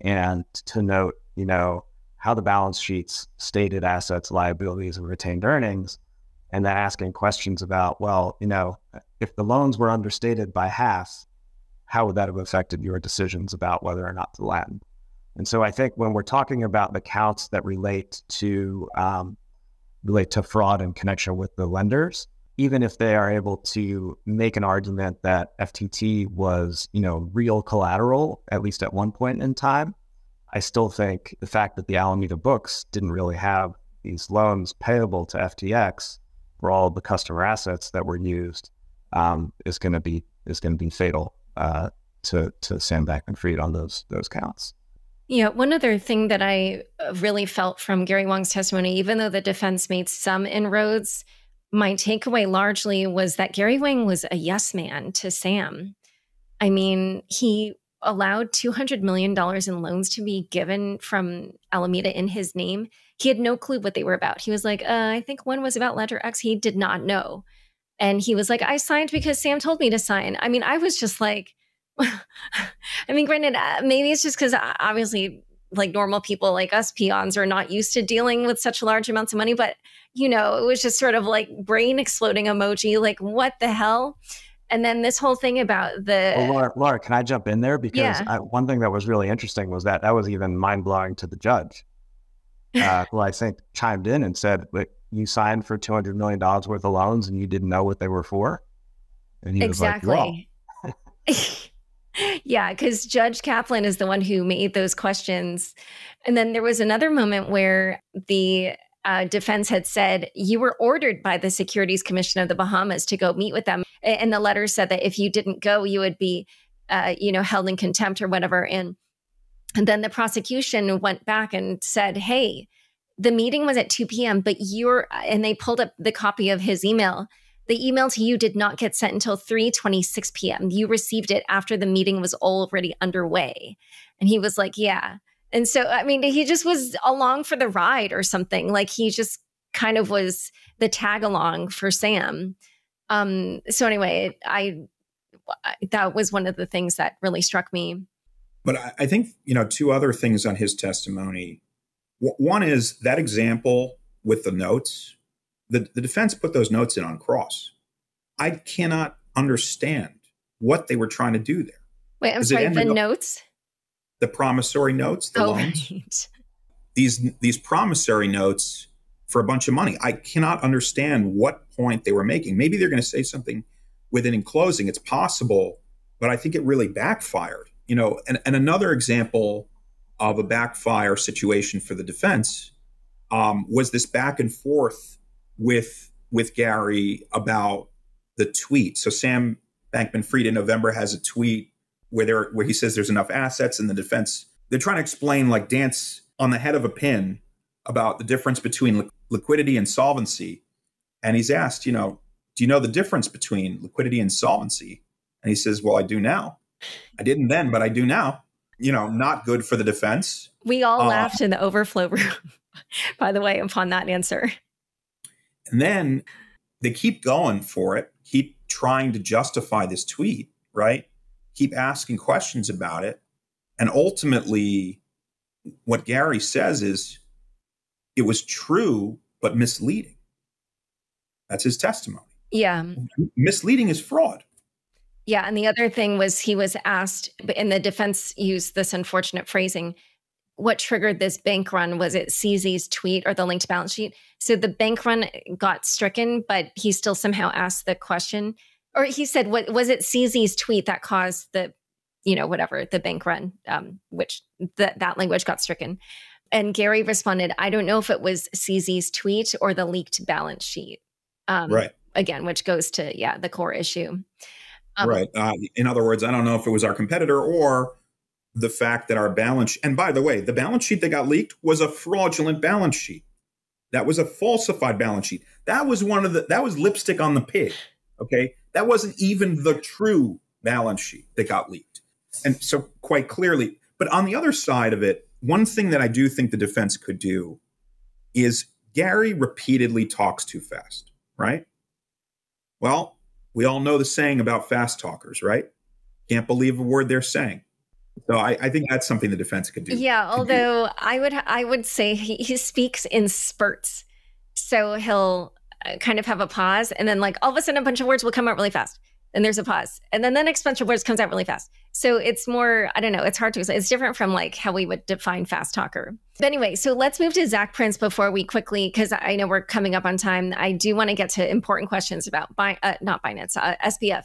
and to note, how the balance sheets stated assets, liabilities, and retained earnings. And then asking questions about, well, if the loans were understated by half, how would that have affected your decisions about whether or not to lend? And so I think when we're talking about the counts that relate to fraud in connection with the lenders, even if they are able to make an argument that FTT was, real collateral, at least at one point in time, I still think the fact that the Alameda books didn't really have these loans payable to FTX for all the customer assets that were used is going to be is going to be fatal to Sam Bankman-Fried on those counts. Yeah, one other thing that I really felt from Gary Wang's testimony, even though the defense made some inroads, my takeaway largely was that Gary Wang was a yes man to Sam. I mean, he allowed $200 million in loans to be given from Alameda in his name. He had no clue what they were about. He was like, I think one was about Ledger X. He did not know. And he was like, I signed because Sam told me to sign. I mean, I was just like, I mean, granted, maybe it's just because obviously like normal people like us peons are not used to dealing with such large amounts of money, but you know, it was just sort of like brain exploding emoji, like what the hell? And then this whole thing about the... Well, Laura, can I jump in there? Because yeah. One thing that was really interesting was that was even mind-blowing to the judge. Who I think chimed in and said, like, you signed for $200 million worth of loans and you didn't know what they were for? And he was like, well. Yeah, because Judge Kaplan is the one who made those questions. And then there was another moment where the defense had said, you were ordered by the Securities Commission of the Bahamas to go meet with them. And the letter said that if you didn't go, you would be, you know, held in contempt or whatever. And then the prosecution went back and said, hey, the meeting was at 2 p.m., but you're, and they pulled up the copy of his email. The email to you did not get sent until 3:26 p.m. You received it after the meeting was already underway. And he was like, yeah. And so, I mean, he just was along for the ride or something. Like he just kind of was the tag along for Sam. So anyway, that was one of the things that really struck me. But I think, you know, two other things on his testimony. One is that example with the notes. The defense put those notes in on cross. I cannot understand what they were trying to do there. Wait, I'm sorry, the notes? The promissory notes, the loans. Right. These promissory notes for a bunch of money. I cannot understand what point they were making. Maybe they're going to say something within in closing. It's possible, but I think it really backfired. You know, and another example of a backfire situation for the defense was this back and forth with Gary about the tweet. So Sam Bankman-Fried in November has a tweet where he says there's enough assets, and the defense, they're trying to explain like dance on the head of a pin about the difference between liquidity and solvency. And he's asked, you know, do you know the difference between liquidity and solvency? And he says, well, I do now. I didn't then, but I do now. You know, not good for the defense. We all laughed in the overflow room, by the way, upon that answer. And then they keep going for it, keep trying to justify this tweet, right? Keep asking questions about it. And ultimately, what Gary says is, it was true, but misleading. That's his testimony. Yeah. Misleading is fraud. Yeah. And the other thing was he was asked, and the defense used this unfortunate phrasing, what triggered this bank run? Was it CZ's tweet or the linked balance sheet? So the bank run got stricken, but he still somehow asked the question. Or he said, what was it CZ's tweet that caused the, you know, whatever, the bank run, which that language got stricken. And Gary responded, I don't know if it was CZ's tweet or the leaked balance sheet. Right. Again, which goes to, yeah, the core issue. Right. In other words, I don't know if it was our competitor or the fact that our balance. And by the way, the balance sheet that got leaked was a fraudulent balance sheet. That was a falsified balance sheet. That was that was lipstick on the pig. Okay. That wasn't even the true balance sheet that got leaked. And so quite clearly, but on the other side of it, one thing that I do think the defense could do is Gary repeatedly talks too fast, right? Well, we all know the saying about fast talkers, right? Can't believe a word they're saying. So I think that's something the defense could do. Yeah, although I would say he speaks in spurts. So he'll kind of have a pause, and then like all of a sudden a bunch of words will come out really fast, and there's a pause, and then the next bunch of words comes out really fast. So it's more, I don't know, it's hard to explain. It's different from like how we would define fast talker. But anyway, so let's move to Zach Prince before we quickly, because I know we're coming up on time. I do want to get to important questions about SPF.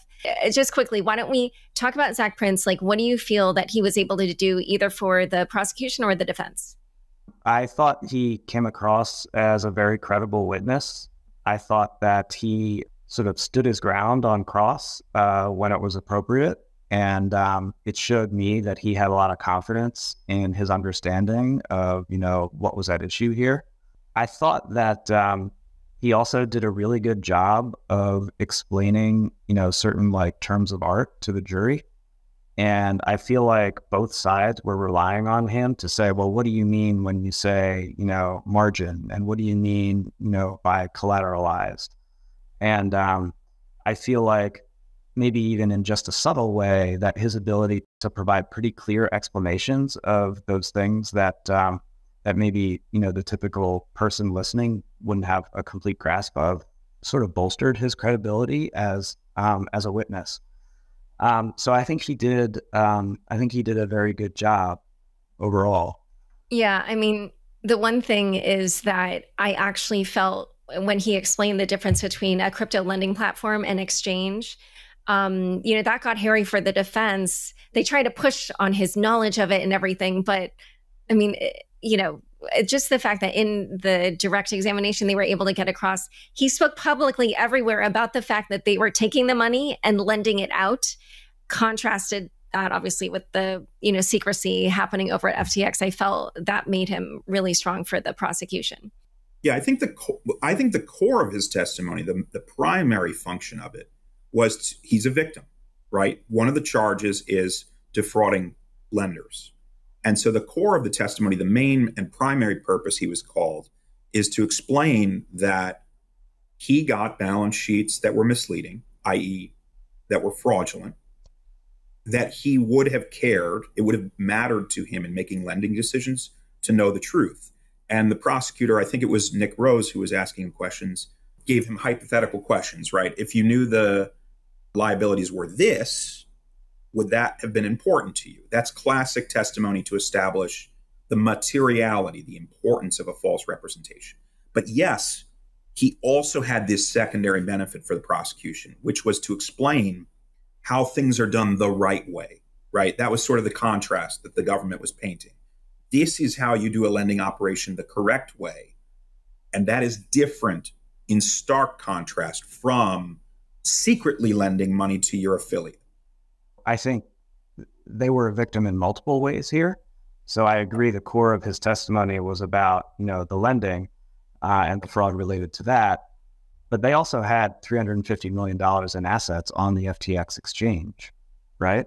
Just quickly, why don't we talk about Zach Prince? Like, what do you feel that he was able to do either for the prosecution or the defense? I thought he came across as a very credible witness. I thought that he sort of stood his ground on cross when it was appropriate. And it showed me that he had a lot of confidence in his understanding of, you know, what was at issue here. I thought that he also did a really good job of explaining, you know, certain like terms of art to the jury. And I feel like both sides were relying on him to say, well, what do you mean when you say, you know, margin? And what do you mean, you know, by collateralized? And I feel like maybe even in just a subtle way that his ability to provide pretty clear explanations of those things that that maybe, you know, the typical person listening wouldn't have a complete grasp of sort of bolstered his credibility as a witness. So I think he did. I think he did a very good job overall. Yeah, I mean, the one thing is that I actually felt when he explained the difference between a crypto lending platform and exchange, you know, that got hairy for the defense. They tried to push on his knowledge of it and everything, but I mean, you know, just the fact that in the direct examination, they were able to get across, he spoke publicly everywhere about the fact that they were taking the money and lending it out, contrasted that obviously with the, you know, secrecy happening over at FTX. I felt that made him really strong for the prosecution. Yeah, I think the core of his testimony, the primary function of it was he's a victim, right? One of the charges is defrauding lenders. And so the core of the testimony, the main and primary purpose he was called, is to explain that he got balance sheets that were misleading, i.e. that were fraudulent, that he would have cared, it would have mattered to him in making lending decisions to know the truth. And the prosecutor, I think it was Nick Rose who was asking him questions, gave him hypothetical questions, right? If you knew the liabilities were this, would that have been important to you? That's classic testimony to establish the materiality, the importance of a false representation. But yes, he also had this secondary benefit for the prosecution, which was to explain how things are done the right way, right? That was sort of the contrast that the government was painting. This is how you do a lending operation the correct way. And that is different, in stark contrast, from secretly lending money to your affiliate. I think they were a victim in multiple ways here. So I agree the core of his testimony was about, you know, the lending and the fraud related to that. But they also had $350 million in assets on the FTX exchange, right?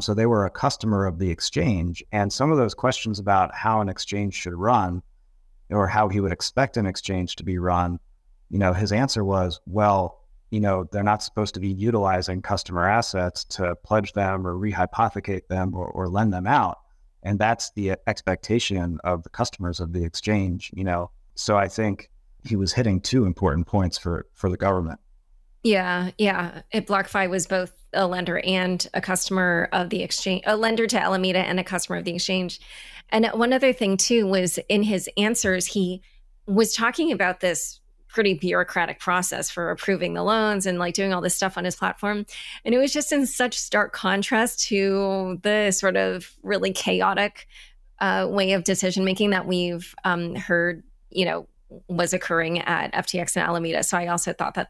So they were a customer of the exchange. And some of those questions about how an exchange should run or how he would expect an exchange to be run, you know, his answer was, well, you know, they're not supposed to be utilizing customer assets to pledge them or rehypothecate them or lend them out. And that's the expectation of the customers of the exchange, you know. So I think he was hitting two important points for the government. Yeah, yeah. BlockFi was both a lender and a customer of the exchange, a lender to Alameda and a customer of the exchange. And one other thing too was in his answers, he was talking about this pretty bureaucratic process for approving the loans and like doing all this stuff on his platform. And it was just in such stark contrast to the sort of really chaotic way of decision-making that we've heard, you know, was occurring at FTX and Alameda. So I also thought that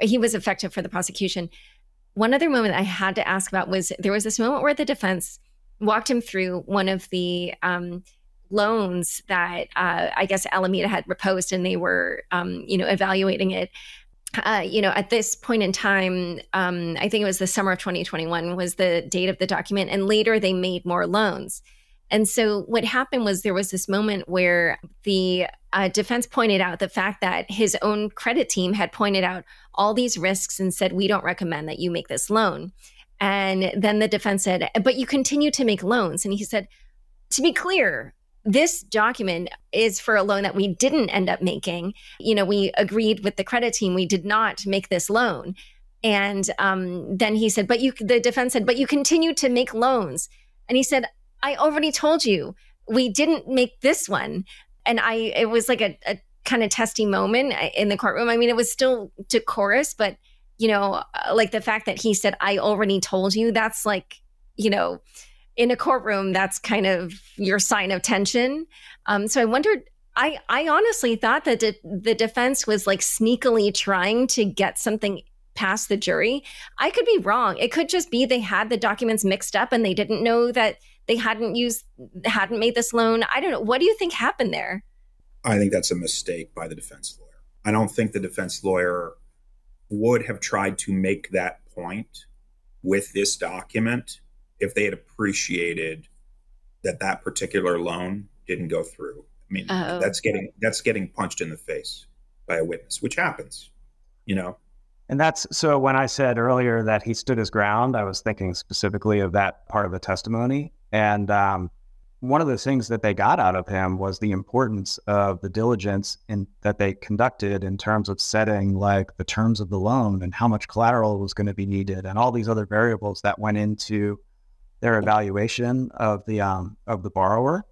he was effective for the prosecution. One other moment I had to ask about was there was this moment where the defense walked him through one of the loans that I guess Alameda had proposed, and they were, you know, evaluating it. You know, at this point in time, I think it was the summer of 2021 was the date of the document, and later they made more loans. And so what happened was there was this moment where the defense pointed out the fact that his own credit team had pointed out all these risks and said, we don't recommend that you make this loan. And then the defense said, but you continue to make loans. And he said, to be clear, this document is for a loan that we didn't end up making. You know, we agreed with the credit team, we did not make this loan. And then he said, the defense said, but you continue to make loans. And he said, I already told you, we didn't make this one. And it was like a kind of testy moment in the courtroom. I mean, it was still decorous, but, you know, like the fact that he said, I already told you, that's like, you know, in a courtroom, that's kind of your sign of tension. So I wondered I honestly thought that the defense was like sneakily trying to get something past the jury. I could be wrong. It could just be they had the documents mixed up and they didn't know that they hadn't made this loan. I don't know. What do you think happened there? I think that's a mistake by the defense lawyer. I don't think the defense lawyer would have tried to make that point with this document if they had appreciated that that particular loan didn't go through. I mean, that's getting punched in the face by a witness, which happens, you know? And that's, so when I said earlier that he stood his ground, I was thinking specifically of that part of the testimony. And one of the things that they got out of him was the importance of the diligence that they conducted in terms of setting like the terms of the loan and how much collateral was going to be needed and all these other variables that went into their evaluation of the borrower.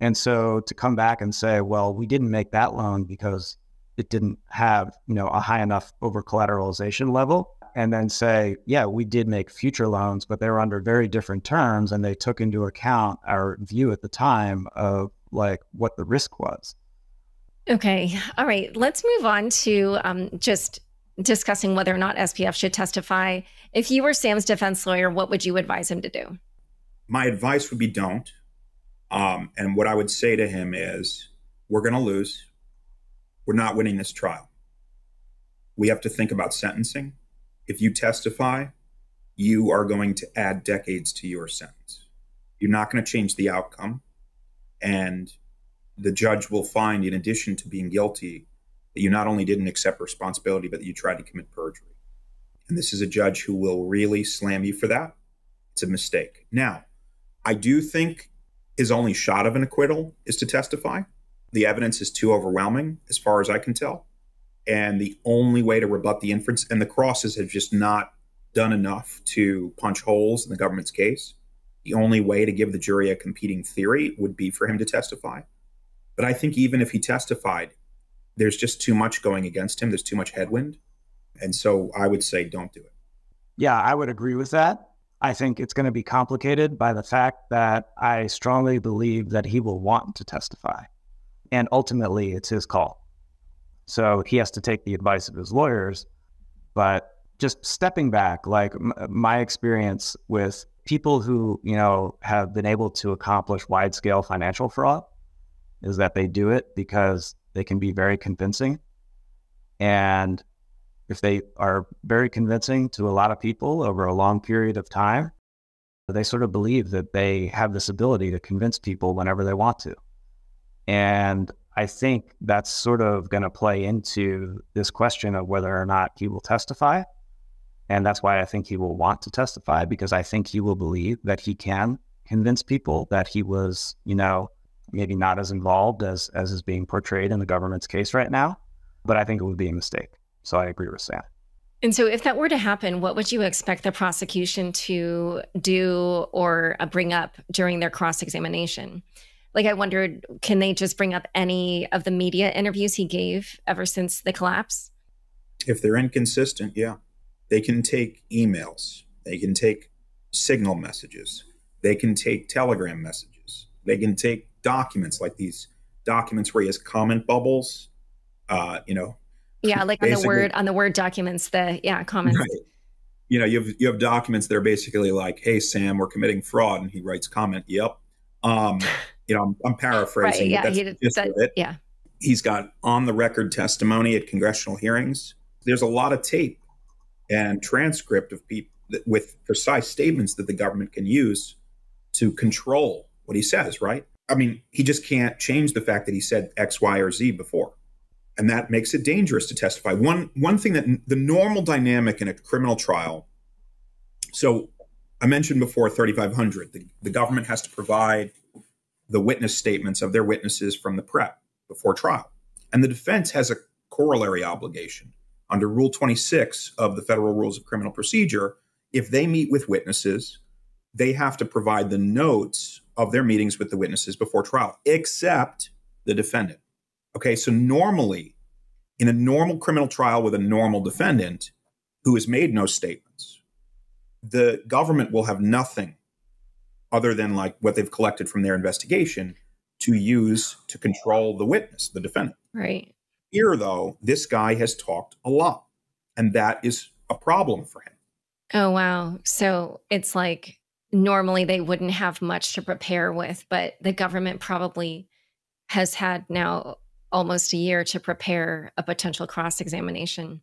And so to come back and say, well, we didn't make that loan because it didn't have, you know, a high enough over collateralization level, and then say, yeah, we did make future loans, but they were under very different terms and they took into account our view at the time of like what the risk was. Okay. All right. Let's move on to just discussing whether or not SPF should testify. If you were Sam's defense lawyer, what would you advise him to do? My advice would be don't. And what I would say to him is, we're going to lose. We're not winning this trial. We have to think about sentencing. If you testify, you are going to add decades to your sentence. You're not going to change the outcome. And the judge will find, in addition to being guilty, that you not only didn't accept responsibility, but that you tried to commit perjury. And this is a judge who will really slam you for that. It's a mistake. Now, I do think his only shot of an acquittal is to testify. The evidence is too overwhelming, as far as I can tell. And the only way to rebut the inference, and the crosses have just not done enough to punch holes in the government's case. The only way to give the jury a competing theory would be for him to testify. But I think even if he testified, there's just too much going against him. There's too much headwind. And so I would say, don't do it. Yeah, I would agree with that. I think it's going to be complicated by the fact that I strongly believe that he will want to testify. And ultimately, it's his call. So he has to take the advice of his lawyers. But just stepping back, like my experience with people who, you know, have been able to accomplish wide-scale financial fraud is that they do it because they can be very convincing. And if they are very convincing to a lot of people over a long period of time, they sort of believe that they have this ability to convince people whenever they want to. And I think that's sort of going to play into this question of whether or not he will testify. And that's why I think he will want to testify, because I think he will believe that he can convince people that he was, you know, maybe not as involved as is being portrayed in the government's case right now. But I think it would be a mistake. So I agree with Sam. And so if that were to happen, what would you expect the prosecution to do or bring up during their cross-examination? Like, I wondered, can they just bring up any of the media interviews he gave ever since the collapse? If they're inconsistent, yeah. They can take emails. They can take Signal messages. They can take Telegram messages. They can take documents, like these documents where he has comment bubbles, you know. Yeah, like on the Word documents, comments. Right. You know, you have documents that are basically like, hey, Sam, we're committing fraud. And he writes comment, yep. You know, I'm paraphrasing. Right, yeah, that's yeah. He's got on the record testimony at congressional hearings. There's a lot of tape and transcript of people with precise statements that the government can use to control what he says, right? I mean, he just can't change the fact that he said X, Y, or Z before. And that makes it dangerous to testify. One thing that the normal dynamic in a criminal trial, so I mentioned before 3,500, the government has to provide the witness statements of their witnesses from the prep before trial. And the defense has a corollary obligation under Rule 26 of the Federal Rules of Criminal Procedure. If they meet with witnesses, they have to provide the notes of their meetings with the witnesses before trial, except the defendant. Okay, so normally, in a normal criminal trial with a normal defendant who has made no statements, the government will have nothing other than like what they've collected from their investigation to use to control the witness, the defendant. Right. Here, though, this guy has talked a lot, and that is a problem for him. Oh, wow. So it's like normally they wouldn't have much to prepare with, but the government probably has had now almost a year to prepare a potential cross-examination.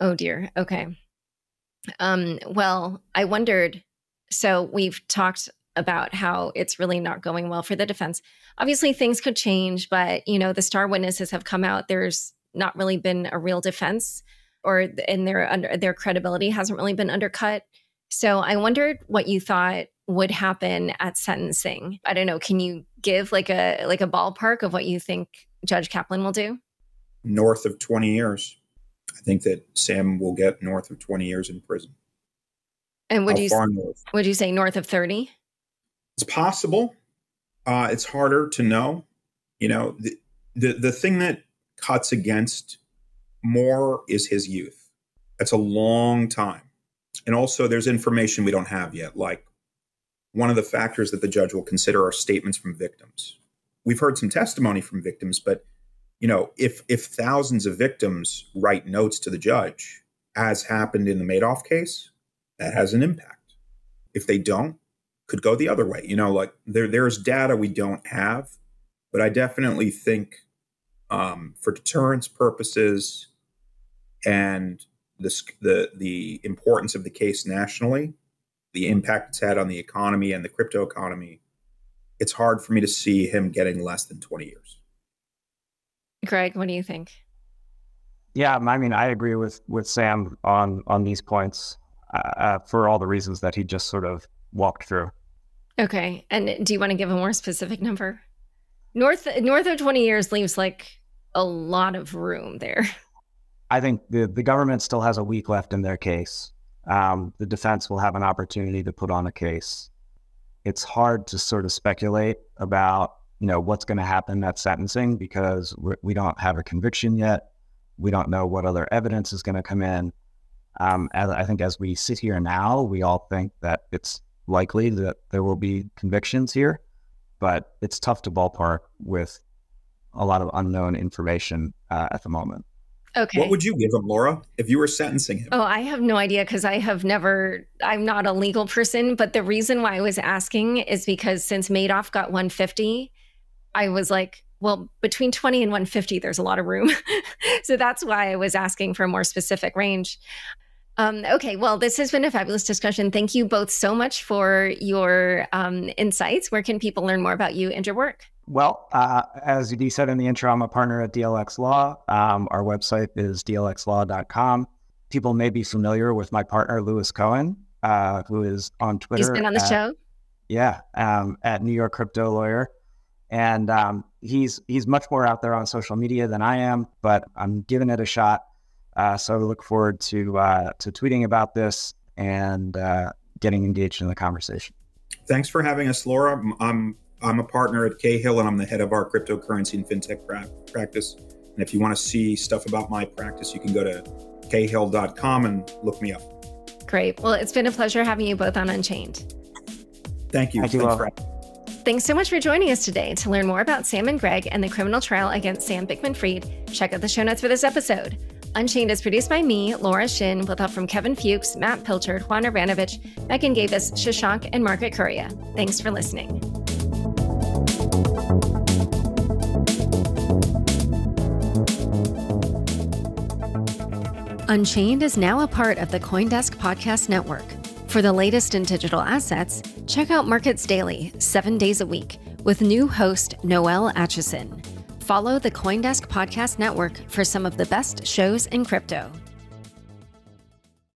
Oh, dear. Okay. Well, I wondered, so we've talked about how it's really not going well for the defense. Obviously, things could change, but, you know, the star witnesses have come out. There's not really been a real defense, or and their credibility hasn't really been undercut. So I wondered what you thought would happen at sentencing. I don't know. Can you give like a ballpark of what you think Judge Kaplan will do? North of 20 years. I think that Sam will get north of 20 years in prison. And would you say north of 30? It's possible. It's harder to know. You know, the thing that cuts against Moore is his youth. That's a long time. And also there's information we don't have yet. Like, one of the factors that the judge will consider are statements from victims. We've heard some testimony from victims, but you know, if thousands of victims write notes to the judge, as happened in the Madoff case, that has an impact. If they don't, could go the other way. You know, like there's data we don't have, but I definitely think for deterrence purposes and the importance of the case nationally, the impact it's had on the economy and the crypto economy, it's hard for me to see him getting less than 20 years. Greg, what do you think? Yeah, I mean, I agree with Sam on these points for all the reasons that he just sort of walked through. Okay. And do you want to give a more specific number? North of 20 years leaves like a lot of room there. I think the government still has a week left in their case. The defense will have an opportunity to put on a case. It's hard to sort of speculate about, you know, what's going to happen at sentencing because we don't have a conviction yet. We don't know what other evidence is going to come in. I think as we sit here now, we all think that it's likely that there will be convictions here, but it's tough to ballpark with a lot of unknown information at the moment. Okay. What would you give him, Laura, if you were sentencing him? Oh, I have no idea because I'm not a legal person, but the reason why I was asking is because since Madoff got 150, I was like, well, between 20 and 150, there's a lot of room. So that's why I was asking for a more specific range. Okay, well, this has been a fabulous discussion. Thank you both so much for your insights. Where can people learn more about you and your work? Well, as Yudi said in the intro, I'm a partner at DLX Law. Our website is dlxlaw.com. People may be familiar with my partner, Lewis Cohen, who is on Twitter. He's been on the show. Yeah, at New York Crypto Lawyer. And he's much more out there on social media than I am, but I'm giving it a shot. So I look forward to tweeting about this and getting engaged in the conversation. Thanks for having us, Laura. I'm a partner at Cahill, and I'm the head of our cryptocurrency and fintech practice. And if you want to see stuff about my practice, you can go to cahill.com and look me up. Great. Well, it's been a pleasure having you both on Unchained. Thank you. Thanks so much for joining us today. To learn more about Sam and Greg and the criminal trial against Sam Bankman-Fried, check out the show notes for this episode. Unchained is produced by me, Laura Shin, with help from Kevin Fuchs, Matt Pilchard, Juan Aranovich, Megan Davis, Shashank, and Margaret Curia. Thanks for listening. Unchained is now a part of the Coindesk Podcast Network. For the latest in digital assets, check out Markets Daily, 7 days a week, with new host Noelle Atchison. Follow the Coindesk Podcast Network for some of the best shows in crypto.